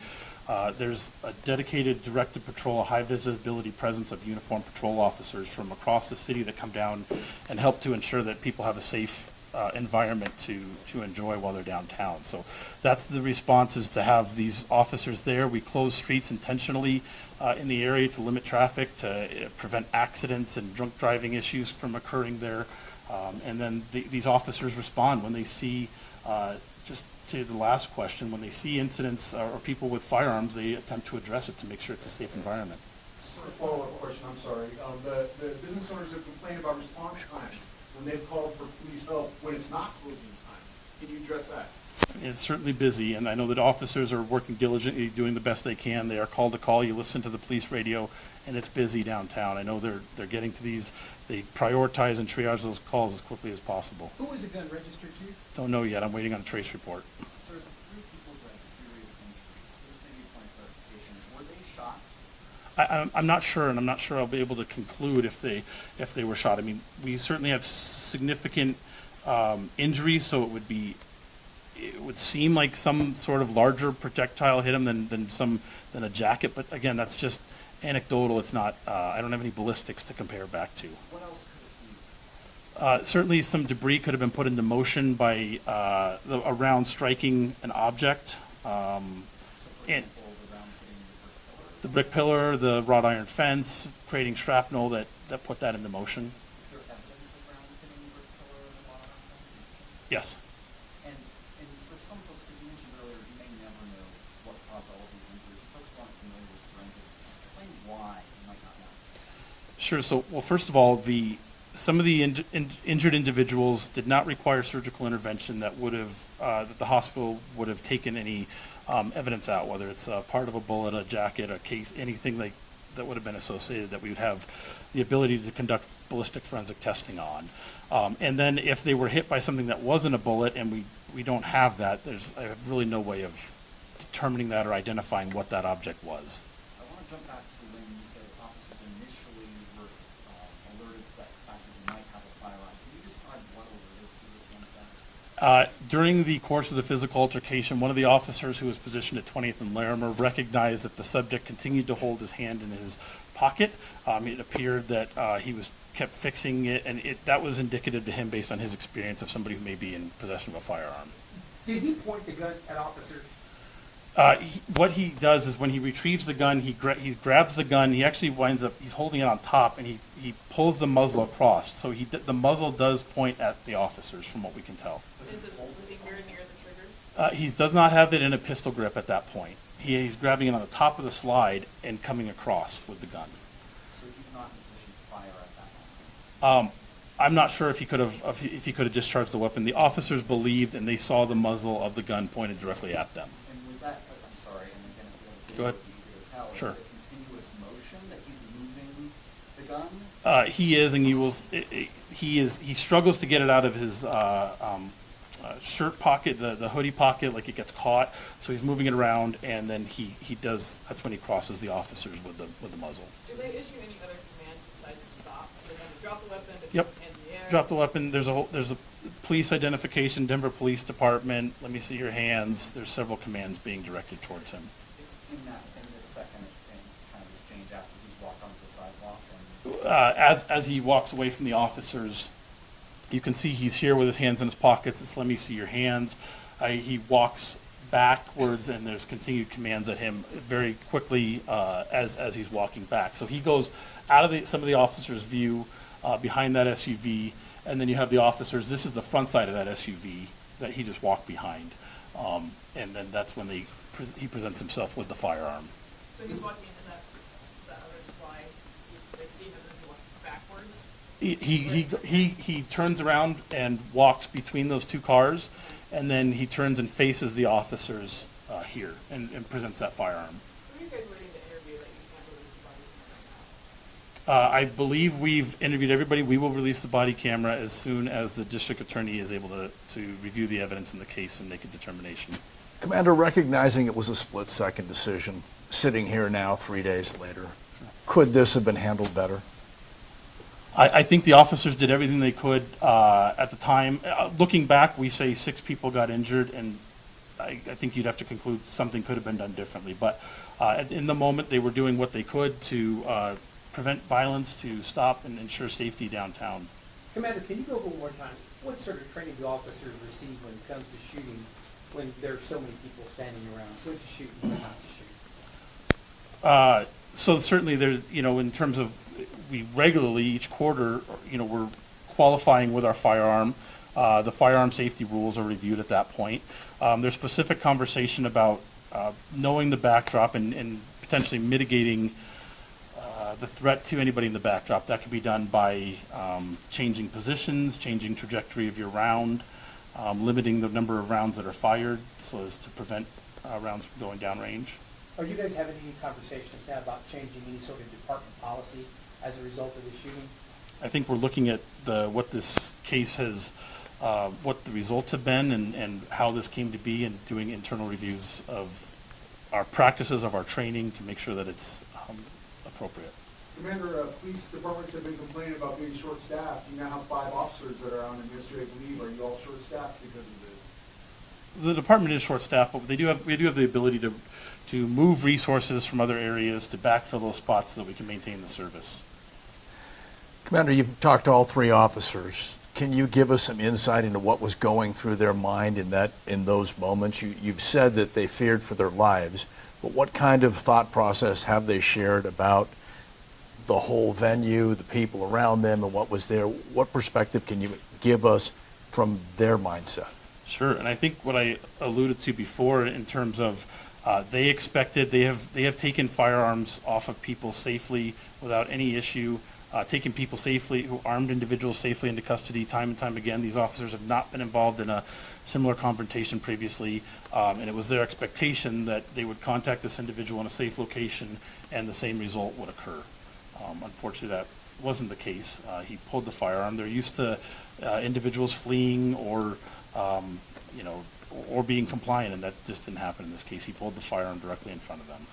Uh, there's a dedicated directed patrol, a high visibility presence of uniformed patrol officers from across the city that come down and help to ensure that people have a safe uh, environment to, to enjoy while they're downtown. So that's the response, is to have these officers there. We close streets intentionally uh, in the area to limit traffic, to uh, prevent accidents and drunk driving issues from occurring there. Um, and then the, these officers respond when they see uh, just to the last question, when they see incidents uh, or people with firearms, they attempt to address it to make sure it's a safe environment. Sort of follow-up question, I'm sorry. Um, the, the business owners have complained about response times when they've called for police help when it's not closing time. Can you address that? It's certainly busy, and I know that officers are working diligently, doing the best they can. They are called to call. You listen to the police radio, and it's busy downtown. I know they're, they're getting to these. They prioritize and triage those calls as quickly as possible. Who was the gun registered to? Don't know yet. I'm waiting on a trace report. Sir, the three people who had serious injuries, this may be a point of clarification. Were they shot? I, I'm not sure, and I'm not sure I'll be able to conclude if they if they were shot. I mean, we certainly have significant um, injuries, so it would be it would seem like some sort of larger projectile hit him than than some than a jacket. But again, that's just anecdotal. It's not. Uh, I don't have any ballistics to compare back to. What else could it be? Uh, certainly, some debris could have been put into motion by uh, the, a round striking an object. Um, so and, The brick pillar, the wrought iron fence, creating shrapnel that, that put that into motion. Is there evidence of rounds hitting the brick pillar and the wrought iron fence? Yes. And, and for some folks, as you mentioned earlier, you may never know what caused all of these injuries. Folks aren't familiar with forensics. Explain why you might not know. Sure. So, well, first of all, the some of the in, in, injured individuals did not require surgical intervention that would have uh, that the hospital would have taken any. Um, evidence out, whether it's uh, part of a bullet, a jacket, a case, anything like that would have been associated that we would have the ability to conduct ballistic forensic testing on. Um, and then if they were hit by something that wasn't a bullet and we, we don't have that, there's I have really no way of determining that or identifying what that object was. I want to jump back to when you said officers initially were uh, alerted to that fact that they might have a firearm. Can you describe what alerted to this one fact? Uh, During the course of the physical altercation, one of the officers who was positioned at twentieth and Larimer recognized that the subject continued to hold his hand in his pocket. Um, it appeared that uh, he was kept fixing it, and it, that was indicative to him based on his experience of somebody who may be in possession of a firearm. Did he point the gun at officers? Uh, he, what he does is when he retrieves the gun, he, gra he grabs the gun, he actually winds up, he's holding it on top, and he, he pulls the muzzle across. So he d the muzzle does point at the officers, from what we can tell. Is his finger near the trigger? Uh, he does not have it in a pistol grip at that point. He, he's grabbing it on the top of the slide and coming across with the gun. So he's not in position to fire at that moment? Um, I'm not sure if he could have if he, if he could have discharged the weapon. The officers believed, and they saw the muzzle of the gun pointed directly at them. That, I'm sorry, and again, if you have a video, you can tell, sure. Is it a continuous motion that he's moving the gun? Uh, he is, and he will. It, it, he is. He struggles to get it out of his uh, um, uh, shirt pocket, the, the hoodie pocket, like it gets caught. So he's moving it around, and then he he does. That's when he crosses the officers with the with the muzzle. Do they issue any other commands besides stop? So then drop the weapon. Yep. In the air. Drop the weapon. There's a whole, there's a. Police identification, Denver Police Department, let me see your hands. There's several commands being directed towards him. In that, in this second thing, kind of exchange after he's walked onto the sidewalk? And uh, as, as he walks away from the officers, you can see he's here with his hands in his pockets. It's let me see your hands. Uh, he walks backwards, and there's continued commands at him very quickly uh, as, as he's walking back. So he goes out of the, some of the officers' view uh, behind that S U V. And then you have the officers. This is the front side of that S U V that he just walked behind, um, and then that's when they pre he presents himself with the firearm. So he's walking into that the other slide. They see him and he walks backwards. He he he, he he turns around and walks between those two cars, and then he turns and faces the officers uh, here and, and presents that firearm. Who are you guys waiting to interview that you can't release the body from right now? Uh, I believe we've interviewed everybody. We will release the body camera as soon as the district attorney is able to, to review the evidence in the case and make a determination. Commander, recognizing it was a split-second decision, sitting here now three days later, could this have been handled better? I, I think the officers did everything they could uh, at the time. Uh, looking back, we say six people got injured, and I, I think you'd have to conclude something could have been done differently. But uh, in the moment, they were doing what they could to uh, prevent violence, to stop and ensure safety downtown. Commander, can you go over one more time? What sort of training do officers receive when it comes to shooting when there are so many people standing around? When to shoot and when not to shoot? Uh, so certainly there's, you know, in terms of, we regularly each quarter, you know, we're qualifying with our firearm. Uh, the firearm safety rules are reviewed at that point. Um, there's specific conversation about uh, knowing the backdrop and, and potentially mitigating the threat to anybody in the backdrop. That can be done by um, changing positions, changing trajectory of your round, um, limiting the number of rounds that are fired so as to prevent uh, rounds from going downrange. Are you guys having any conversations now about changing any sort of department policy as a result of this shooting? I think we're looking at the what this case has, uh, what the results have been and, and how this came to be, and doing internal reviews of our practices, of our training, to make sure that it's appropriate. Commander, uh, police departments have been complaining about being short-staffed. You now have five officers that are on administrative leave. Are you all short-staffed because of this? The department is short-staffed, but they do have, we do have the ability to, to move resources from other areas to backfill those spots so that we can maintain the service. Commander, you've talked to all three officers. Can you give us some insight into what was going through their mind in that in those moments? You, you've said that they feared for their lives, but what kind of thought process have they shared about the whole venue, the people around them, and what was there? What perspective can you give us from their mindset? Sure, and I think what I alluded to before in terms of uh, they expected, they have, they have taken firearms off of people safely without any issue. Uh, taking people safely, who armed individuals safely into custody time and time again. These officers have not been involved in a similar confrontation previously, um, and it was their expectation that they would contact this individual in a safe location and the same result would occur. Um, unfortunately, that wasn't the case. Uh, he pulled the firearm. They're used to uh, individuals fleeing or, um, you know, or being compliant, and that just didn't happen in this case. He pulled the firearm directly in front of them.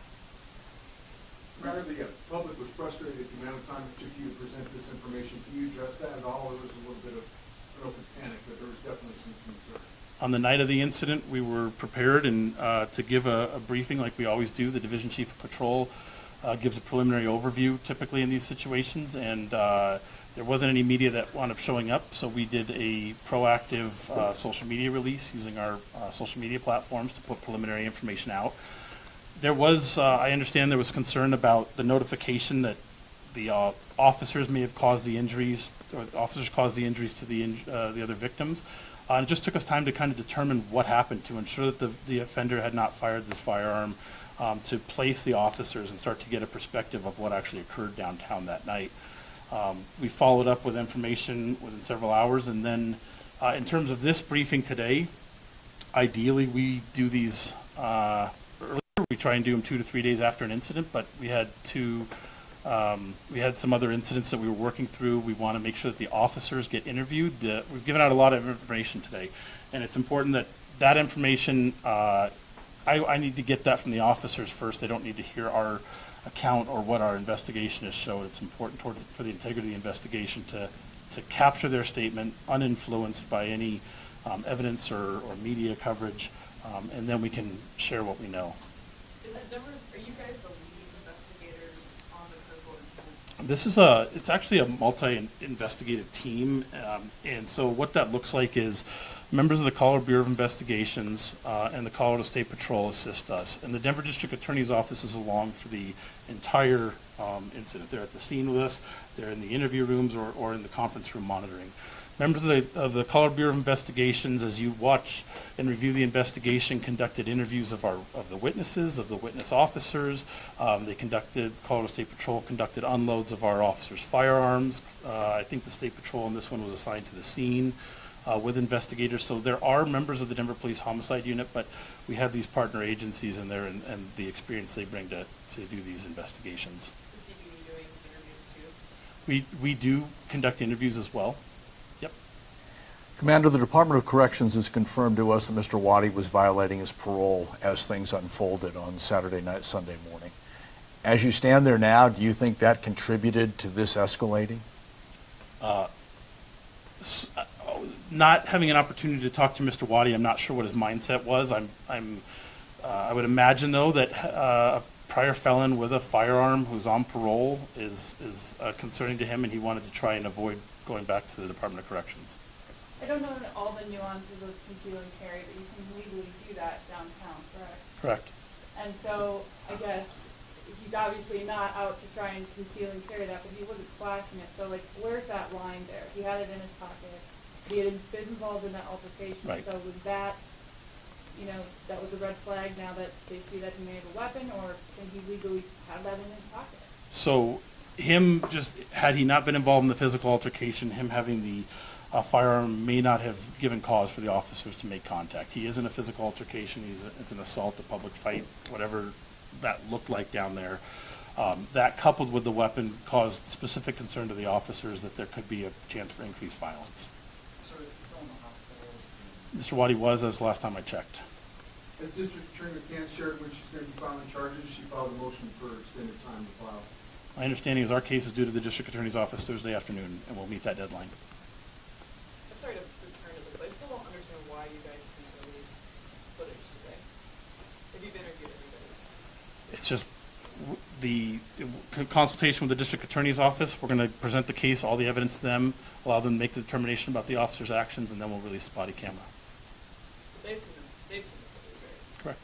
Matter the public was frustrated at the amount of time it took you to present this information. Can you address that at all? There was a little bit of an open panic, but there was definitely some concern. On the night of the incident, we were prepared and uh, to give a, a briefing like we always do. The Division Chief of Patrol uh, gives a preliminary overview typically in these situations, and uh, there wasn't any media that wound up showing up, so we did a proactive uh, social media release using our uh, social media platforms to put preliminary information out. There was, uh, I understand there was concern about the notification that the uh, officers may have caused the injuries, or the officers caused the injuries to the, in, uh, the other victims. Uh, and it just took us time to kind of determine what happened to ensure that the, the offender had not fired this firearm, um, to place the officers and start to get a perspective of what actually occurred downtown that night. Um, we followed up with information within several hours, and then uh, in terms of this briefing today, ideally we do these uh, early. We try and do them two to three days after an incident, but we had two, um, we had some other incidents that we were working through. We want to make sure that the officers get interviewed. The, we've given out a lot of information today, and it's important that that information, uh, I, I need to get that from the officers first. They don't need to hear our account or what our investigation has showed. It's important toward, for the integrity of the investigation to, to capture their statement uninfluenced by any um, evidence or, or media coverage, um, and then we can share what we know. Denver, are you guys the lead investigators on the critical incident? This is a, it's actually a multi-investigative team, um, and so what that looks like is members of the Colorado Bureau of Investigations uh, and the Colorado State Patrol assist us, and the Denver District Attorney's Office is along for the entire um, incident. They're at the scene with us, they're in the interview rooms or, or in the conference room monitoring. Members of the, of the Colorado Bureau of Investigations, as you watch and review the investigation, conducted interviews of our of the witnesses, of the witness officers. Um, they conducted, Colorado State Patrol conducted unloads of our officers' firearms. Uh, I think the State Patrol in this one was assigned to the scene uh, with investigators. So there are members of the Denver Police Homicide Unit, but we have these partner agencies in there and, and the experience they bring to, to do these investigations. Did you be doing interviews too? We, we do conduct interviews as well. Commander, the Department of Corrections has confirmed to us that Mister Waddy was violating his parole as things unfolded on Saturday night, Sunday morning. As you stand there now, do you think that contributed to this escalating? Uh, not having an opportunity to talk to Mister Waddy, I'm not sure what his mindset was. I'm, I'm, uh, I would imagine, though, that uh, a prior felon with a firearm who's on parole is, is uh, concerning to him, and he wanted to try and avoid going back to the Department of Corrections. I don't know all the nuances of conceal and carry, but you can legally do that downtown, correct? Correct. And so, I guess, he's obviously not out to try and conceal and carry that, but he wasn't flashing it, so, like, where's that line there? He had it in his pocket. He had been involved in that altercation, right. So was that, you know, that was a red flag now that they see that he may have a weapon, or can he legally have that in his pocket? So, him just, had he not been involved in the physical altercation, him having the a firearm may not have given cause for the officers to make contact. He isn't a physical altercation. He's a, it's an assault, a public fight, whatever that looked like down there. Um, that coupled with the weapon caused specific concern to the officers that there could be a chance for increased violence. So is he still in the hospital? Mister Waddy was, as last time I checked. As District Attorney McCann shared when she's going to be filing charges, she filed a motion for extended time to file. My understanding is our case is due to the district attorney's office Thursday afternoon, and we'll meet that deadline. I'm sorry to return to this, but I still don't understand why you guys didn't release footage today. Have you interviewed everybody? It's just the consultation with the district attorney's office. We're going to present the case, all the evidence to them, allow them to make the determination about the officer's actions, and then we'll release the body camera. But they've seen the, they've seen the footage, right? Correct.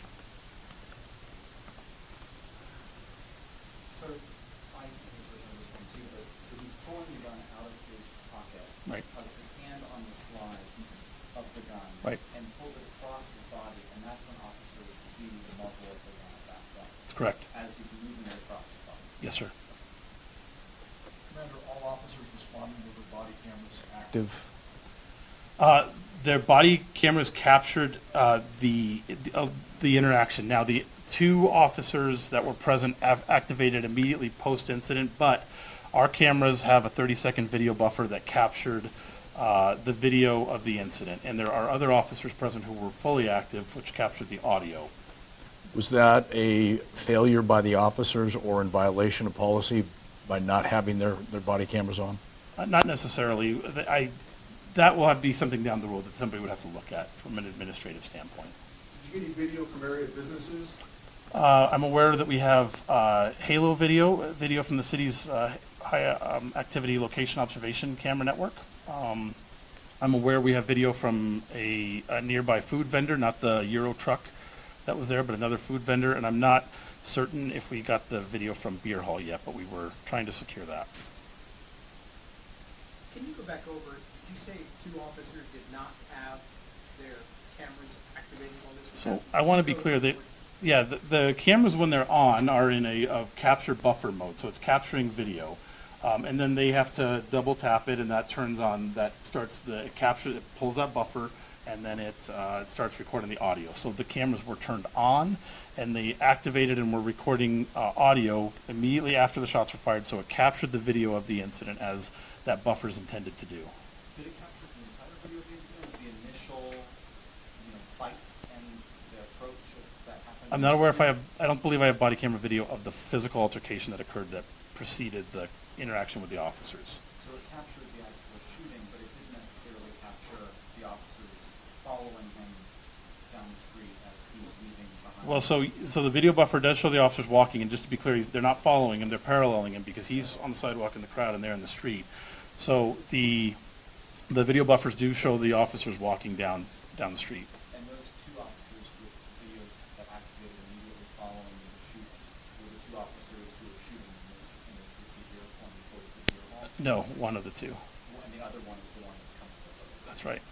So, I usually understand too, but so he's pulling the gun out of his pocket, right, has his hand on the slide of the gun, right, and pulls it across his body, and that's when officers see the muzzle of the gun at that point. That's correct. As he's moving it across his body. Yes, sir. Commander, all officers responding with their body cameras active? Uh, their body cameras captured uh, the uh, the interaction. Now the two officers that were present have activated immediately post-incident, but our cameras have a thirty second video buffer that captured uh, the video of the incident, and there are other officers present who were fully active, which captured the audio. Was that a failure by the officers or in violation of policy by not having their, their body cameras on? Uh, not necessarily. I, that will have to be something down the road that somebody would have to look at from an administrative standpoint. Did you get any video from area businesses? Uh, I'm aware that we have uh, Halo video, video from the city's uh, high um, activity location observation camera network. Um, I'm aware we have video from a, a nearby food vendor, not the Euro truck that was there, but another food vendor. And I'm not certain if we got the video from Beer Hall yet, but we were trying to secure that. Can you go back over? Did you say two officers did not have their cameras activated on this? So I want to be clear that. Yeah, the, the cameras when they're on are in a, a capture buffer mode, so it's capturing video, um, and then they have to double tap it, and that turns on, that starts the capture, it pulls that buffer, and then it uh, starts recording the audio. So the cameras were turned on, and they activated and were recording uh, audio immediately after the shots were fired, so it captured the video of the incident as that buffer is intended to do. Did it capture the entire video of the incident, the initial, you know, fight? I'm not aware if I have, I don't believe I have body camera video of the physical altercation that occurred that preceded the interaction with the officers. So it captured the actual shooting, but it didn't necessarily capture the officers following him down the street as he was leaving behind. Well, so, so the video buffer does show the officers walking, and just to be clear, they're not following him, they're paralleling him because he's on the sidewalk in the crowd and they're in the street. So the, the video buffers do show the officers walking down, down the street. No, one of the two. And the other one is the one that's coming to us. That's right.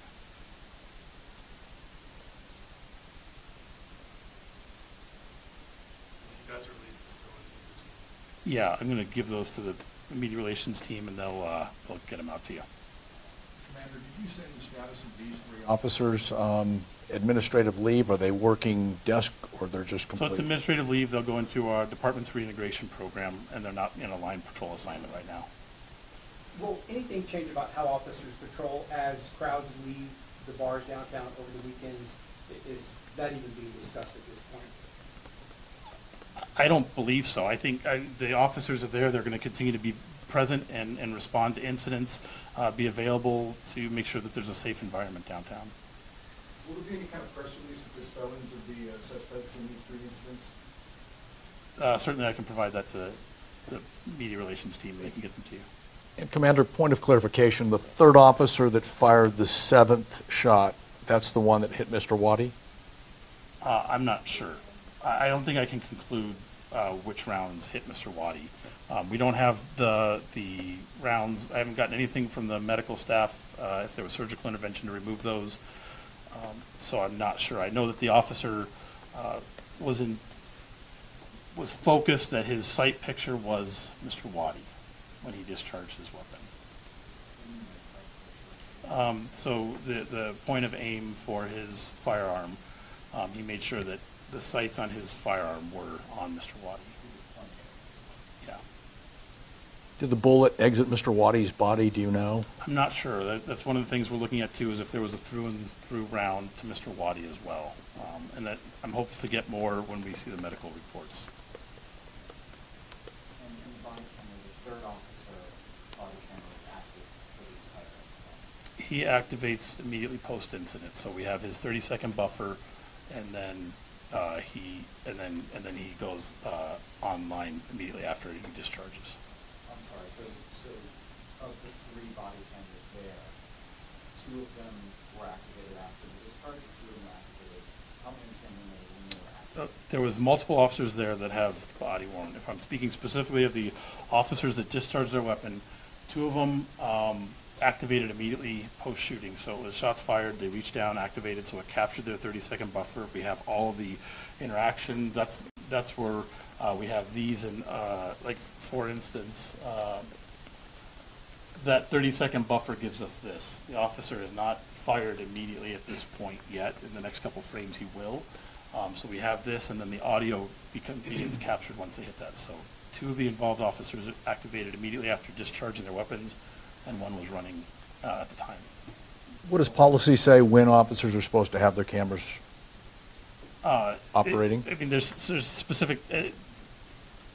You guys released the stolen users? Yeah, I'm going to give those to the media relations team, and they'll uh, they'll get them out to you. Commander, did you say the status of these three officers? Um, administrative leave? Are they working desk, or they're just complete? So it's administrative leave. They'll go into our department's reintegration program, and they're not in a line patrol assignment right now. Will anything change about how officers patrol as crowds leave the bars downtown over the weekends? Is that even being discussed at this point? I don't believe so. I think I, the officers are there. They're going to continue to be present and, and respond to incidents, uh, be available to make sure that there's a safe environment downtown. Will there be any kind of press release with the spellings of the uh, suspects in these three incidents? Uh, certainly I can provide that to the media relations team. They can get them to you. And Commander, point of clarification, the third officer that fired the seventh shot, that's the one that hit Mister Waddy? Uh, I'm not sure. I don't think I can conclude uh, which rounds hit Mister Waddy. Um, we don't have the, the rounds. I haven't gotten anything from the medical staff, uh, if there was surgical intervention to remove those. Um, so I'm not sure. I know that the officer uh, was, in, was focused that his sight picture was Mister Waddy when he discharged his weapon. Um, so the, the point of aim for his firearm, um, he made sure that the sights on his firearm were on Mister Waddy. Yeah. Did the bullet exit Mister Waddy's body, do you know? I'm not sure. That, that's one of the things we're looking at too, is if there was a through and through round to Mister Waddy as well. Um, and that I'm hopeful to get more when we see the medical reports. And, and he activates immediately post-incident. So we have his thirty-second buffer, and then uh, he and then and then he goes uh, online immediately after he discharges. I'm sorry. So, so of the three body cameras there, two of them were activated after the discharge. Two of them activated. How many cameras were activated? Uh, there was multiple officers there that have body worn. If I'm speaking specifically of the officers that discharged their weapon, two of them um, activated immediately post-shooting. So it was shots fired, they reached down, activated, so it captured their thirty-second buffer. We have all the interaction. That's that's where uh, we have these. And uh, like, for instance, uh, that thirty-second buffer gives us this. The officer is not fired immediately at this point yet. In the next couple frames, he will. Um, so we have this, and then the audio becomes captured once they hit that. So two of the involved officers activated immediately after discharging their weapons, and one was running uh, at the time. What does policy say when officers are supposed to have their cameras uh, operating? It, I mean, there's, there's specific, uh,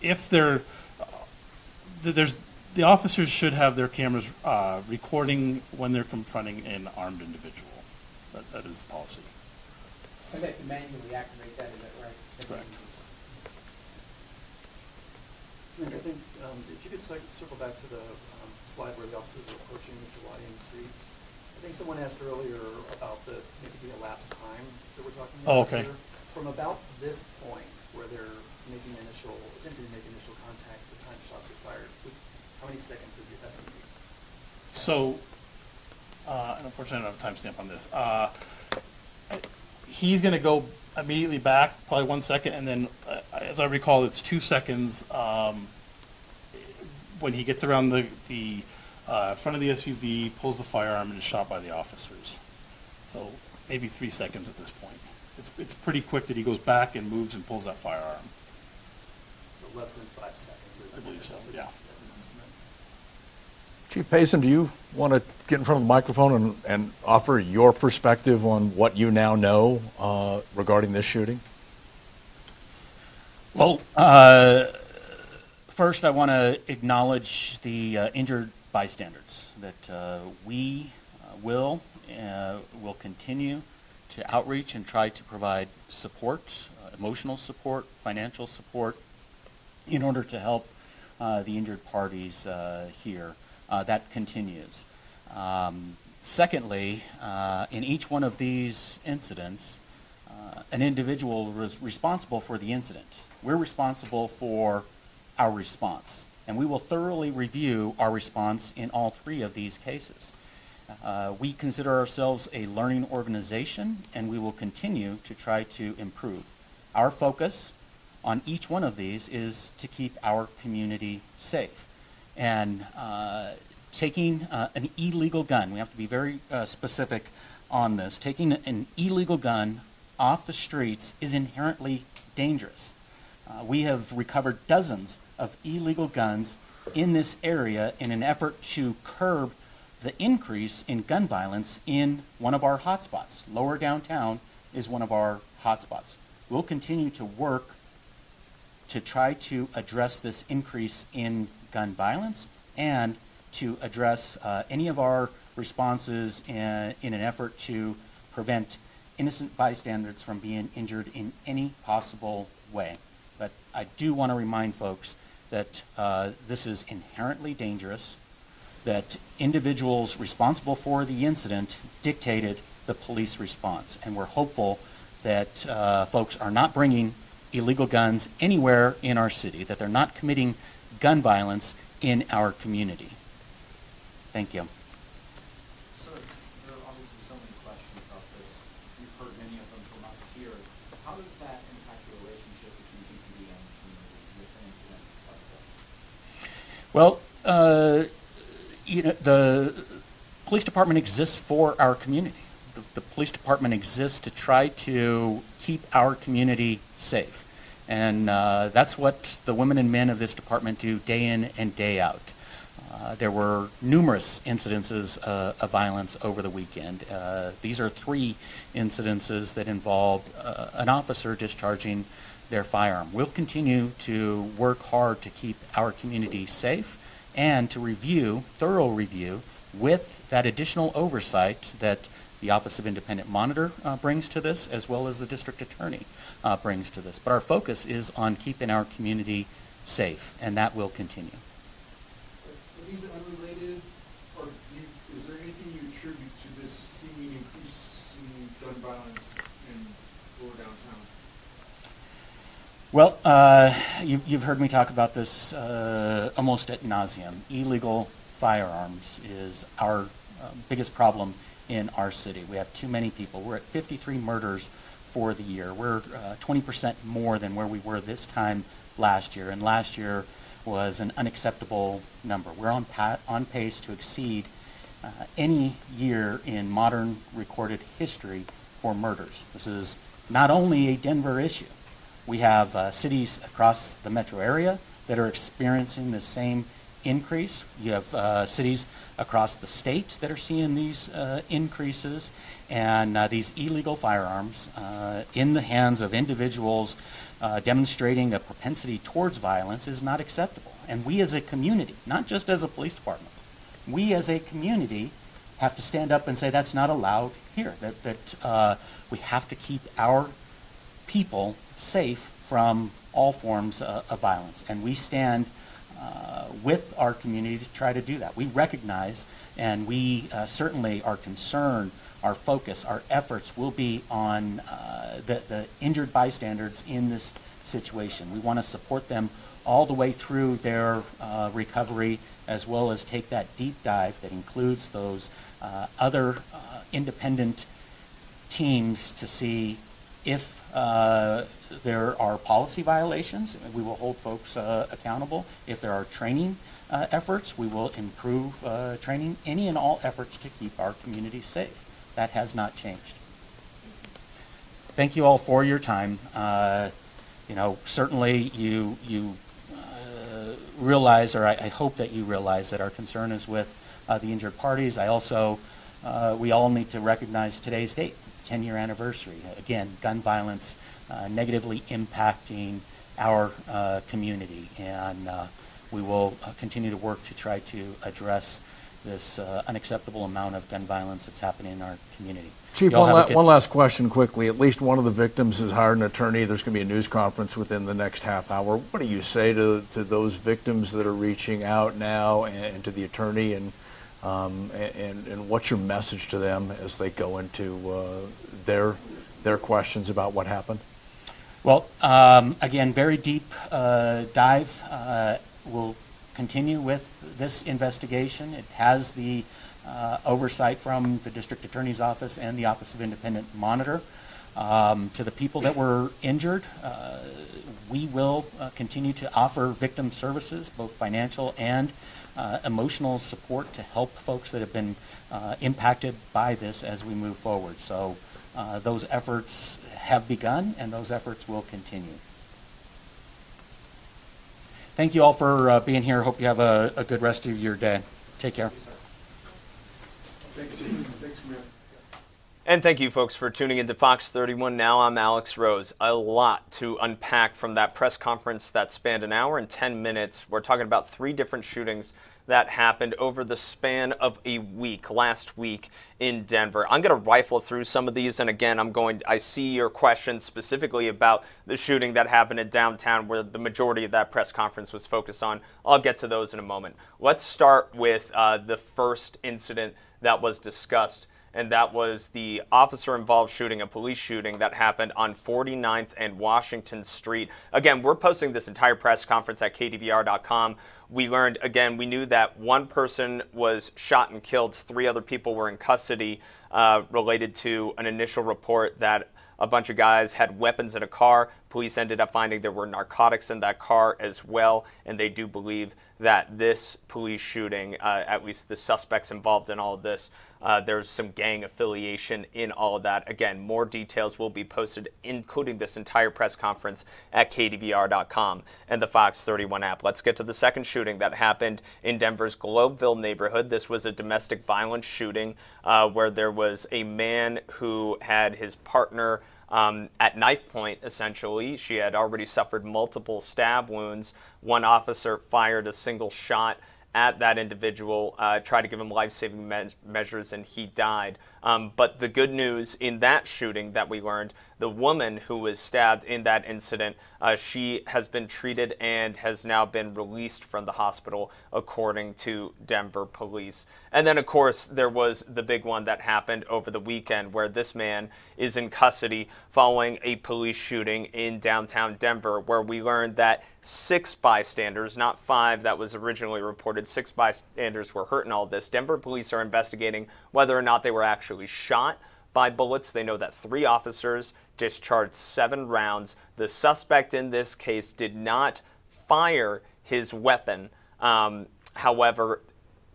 if they're, uh, there's, the officers should have their cameras uh, recording when they're confronting an armed individual. That, that is policy. So they can manually activate that, is that right? That's correct. I think um, if you could circle back to the um, slide where the officers were approaching Mister Waddy in the street. I think someone asked earlier about the maybe the elapsed time that we're talking about. Oh, okay. Here. From about this point where they're making initial, attempting to make initial contact, the time shots are fired, how many seconds did you estimate? So, uh, and unfortunately I don't have a timestamp on this. Uh, he's going to go immediately back, probably one second, and then, uh, as I recall, it's two seconds um, when he gets around the, the uh, front of the S U V, pulls the firearm, and is shot by the officers. So maybe three seconds at this point. It's, it's pretty quick that he goes back and moves and pulls that firearm. So less than five seconds. I believe so, yeah. That's an estimate. Chief Payson, do you want to get in front of the microphone and, and offer your perspective on what you now know uh, regarding this shooting? Well, uh, first I want to acknowledge the uh, injured bystanders, that uh, we uh, will, uh, will continue to outreach and try to provide support, uh, emotional support, financial support, in order to help uh, the injured parties uh, here. Uh, that continues. Um, secondly, uh, in each one of these incidents, uh, an individual was responsible for the incident. We're responsible for our response, and we will thoroughly review our response in all three of these cases. Uh, we consider ourselves a learning organization, and we will continue to try to improve. Our focus on each one of these is to keep our community safe. And uh, taking uh, an illegal gun, we have to be very uh, specific on this, taking an illegal gun off the streets is inherently dangerous. Uh, we have recovered dozens of illegal guns in this area in an effort to curb the increase in gun violence in one of our hotspots. Lower downtown is one of our hotspots. We'll continue to work to try to address this increase in gun violence and to address uh, any of our responses in, in an effort to prevent innocent bystanders from being injured in any possible way. But I do want to remind folks that uh, this is inherently dangerous, that individuals responsible for the incident dictated the police response. And we're hopeful that uh, folks are not bringing illegal guns anywhere in our city, that they're not committing gun violence in our community. Thank you. So there are obviously so many questions about this. You've heard many of them from us here. How does that impact the relationship between D P D and the community with an incident like this? Well, uh, you know, the police department exists for our community. The, the police department exists to try to keep our community safe. And uh, that's what the women and men of this department do day in and day out. Uh, there were numerous incidences uh, of violence over the weekend. Uh, these are three incidences that involved uh, an officer discharging their firearm. We'll continue to work hard to keep our community safe and to review, thorough review, with that additional oversight that the Office of Independent Monitor uh, brings to this, as well as the District Attorney uh, brings to this. But our focus is on keeping our community safe, and that will continue. Are these unrelated, or is there anything you attribute to this seeming increase in gun violence in lower downtown? Well, uh, you, you've heard me talk about this uh, almost ad nauseum. Illegal firearms is our uh, biggest problem in our city. We have too many people. We're at fifty-three murders for the year. We're uh, twenty percent more than where we were this time last year, and last year was an unacceptable number. We're on, pa on pace to exceed uh, any year in modern recorded history for murders. This is not only a Denver issue. We have uh, cities across the metro area that are experiencing the same increase. You have uh, cities across the state that are seeing these uh, increases, and uh, these illegal firearms uh, in the hands of individuals uh, demonstrating a propensity towards violence is not acceptable. And we as a community, not just as a police department, we as a community have to stand up and say that's not allowed here, that, that uh, we have to keep our people safe from all forms uh, of violence. And we stand Uh, with our community to try to do that. We recognize, and we uh, certainly are concerned, our focus, our efforts will be on uh, the, the injured bystanders in this situation. We want to support them all the way through their uh, recovery, as well as take that deep dive that includes those uh, other uh, independent teams to see if uh, there are policy violations. We will hold folks uh, accountable. If there are training uh, efforts, we will improve uh, training, any and all efforts to keep our community safe. That has not changed. Thank you all for your time. Uh, you know, certainly you, you uh, realize, or I, I hope that you realize, that our concern is with uh, the injured parties. I also, uh, we all need to recognize today's date, ten year anniversary. Again, gun violence Uh, negatively impacting our uh, community, and uh, we will uh, continue to work to try to address this uh, unacceptable amount of gun violence that's happening in our community. Chief, one, la one last question quickly. At least one of the victims has hired an attorney. There's going to be a news conference within the next half hour. What do you say to, to those victims that are reaching out now, and, and to the attorney, and, um, and, and what's your message to them as they go into uh, their, their questions about what happened? Well, um, again, very deep uh, dive uh, will continue with this investigation. It has the uh, oversight from the District Attorney's Office and the Office of Independent Monitor. Um, to the people that were injured, uh, we will uh, continue to offer victim services, both financial and uh, emotional support, to help folks that have been uh, impacted by this as we move forward. So uh, those efforts have begun, and those efforts will continue. Thank you all for uh, being here. Hope you have a, a good rest of your day. Take care. Thanks, Chief. Thanks, Mayor. And thank you, folks, for tuning into Fox thirty-one Now. I'm Alex Rose. A lot to unpack from that press conference that spanned an hour and ten minutes. We're talking about three different shootings that happened over the span of a week, last week in Denver. I'm going to rifle through some of these, and again, I'm going, I see your questions specifically about the shooting that happened in downtown, where the majority of that press conference was focused on. I'll get to those in a moment. Let's start with uh, the first incident that was discussed, and that was the officer-involved shooting, a police shooting that happened on forty-ninth and Washington Street. Again, we're posting this entire press conference at K D V R dot com. We learned, again, we knew that one person was shot and killed. Three other people were in custody uh, related to an initial report that a bunch of guys had weapons in a car. Police ended up finding there were narcotics in that car as well, and they do believe that this police shooting, uh, at least the suspects involved in all of this, Uh, there's some gang affiliation in all of that. Again, more details will be posted, including this entire press conference, at K D V R dot com and the Fox thirty-one app. Let's get to the second shooting that happened in Denver's Globeville neighborhood. This was a domestic violence shooting uh, where there was a man who had his partner Um, at knife point, essentially. She had already suffered multiple stab wounds. One officer fired a single shot at that individual, uh, tried to give him life-saving me measures, and he died. Um, but the good news in that shooting that we learned, the woman who was stabbed in that incident, uh, she has been treated and has now been released from the hospital, according to Denver police. And then, of course, there was the big one that happened over the weekend, where this man is in custody following a police shooting in downtown Denver, where we learned that six bystanders, not five that was originally reported, six bystanders were hurt in all this. Denver police are investigating whether or not they were actually shot by bullets. They know that three officers discharged seven rounds. The suspect in this case did not fire his weapon. Um, however,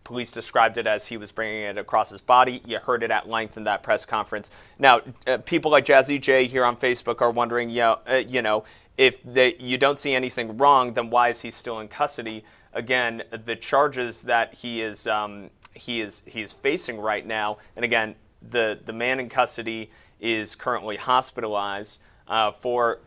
police described it as he was bringing it across his body. You heard it at length in that press conference. Now, uh, people like Jazzy J here on Facebook are wondering, you know, uh, you know if they, you don't see anything wrong, then why is he still in custody? Again, the charges that he is um, he is he is facing right now, and again, the the man in custody is currently hospitalized uh, for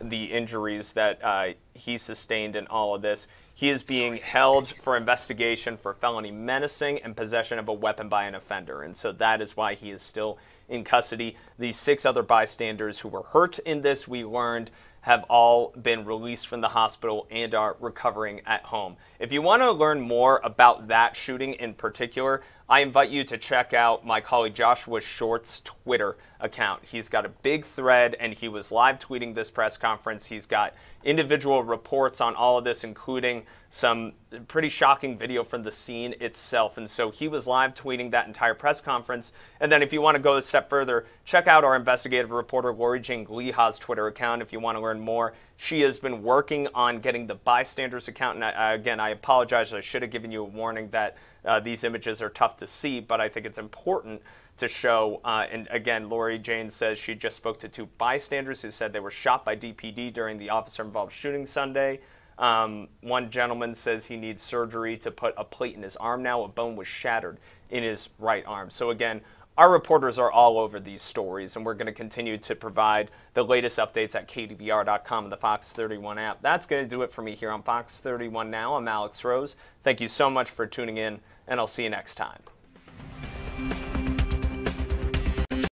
the injuries that uh, he sustained in all of this. He is being held for investigation for felony menacing and possession of a weapon by an offender, and so that is why he is still in custody. The six other bystanders who were hurt in this, we learned, have all been released from the hospital and are recovering at home. If you want to learn more about that shooting in particular, I invite you to check out my colleague Joshua Short's Twitter account. He's got a big thread, and he was live tweeting this press conference. He's got individual reports on all of this, including some pretty shocking video from the scene itself. And so he was live tweeting that entire press conference. And then if you want to go a step further, check out our investigative reporter Lori Jane Leha's Twitter account if you want to learn more. She has been working on getting the bystanders account. And I, again, I apologize. I should have given you a warning that uh, these images are tough to see, but I think it's important to show. Uh, and again, Lori Jane says she just spoke to two bystanders who said they were shot by D P D during the officer-involved shooting Sunday. Um, one gentleman says he needs surgery to put a plate in his arm now. A bone was shattered in his right arm. So again, our reporters are all over these stories, and we're going to continue to provide the latest updates at K D V R dot com and the Fox thirty-one app. That's going to do it for me here on Fox thirty-one Now. I'm Alex Rose. Thank you so much for tuning in, and I'll see you next time.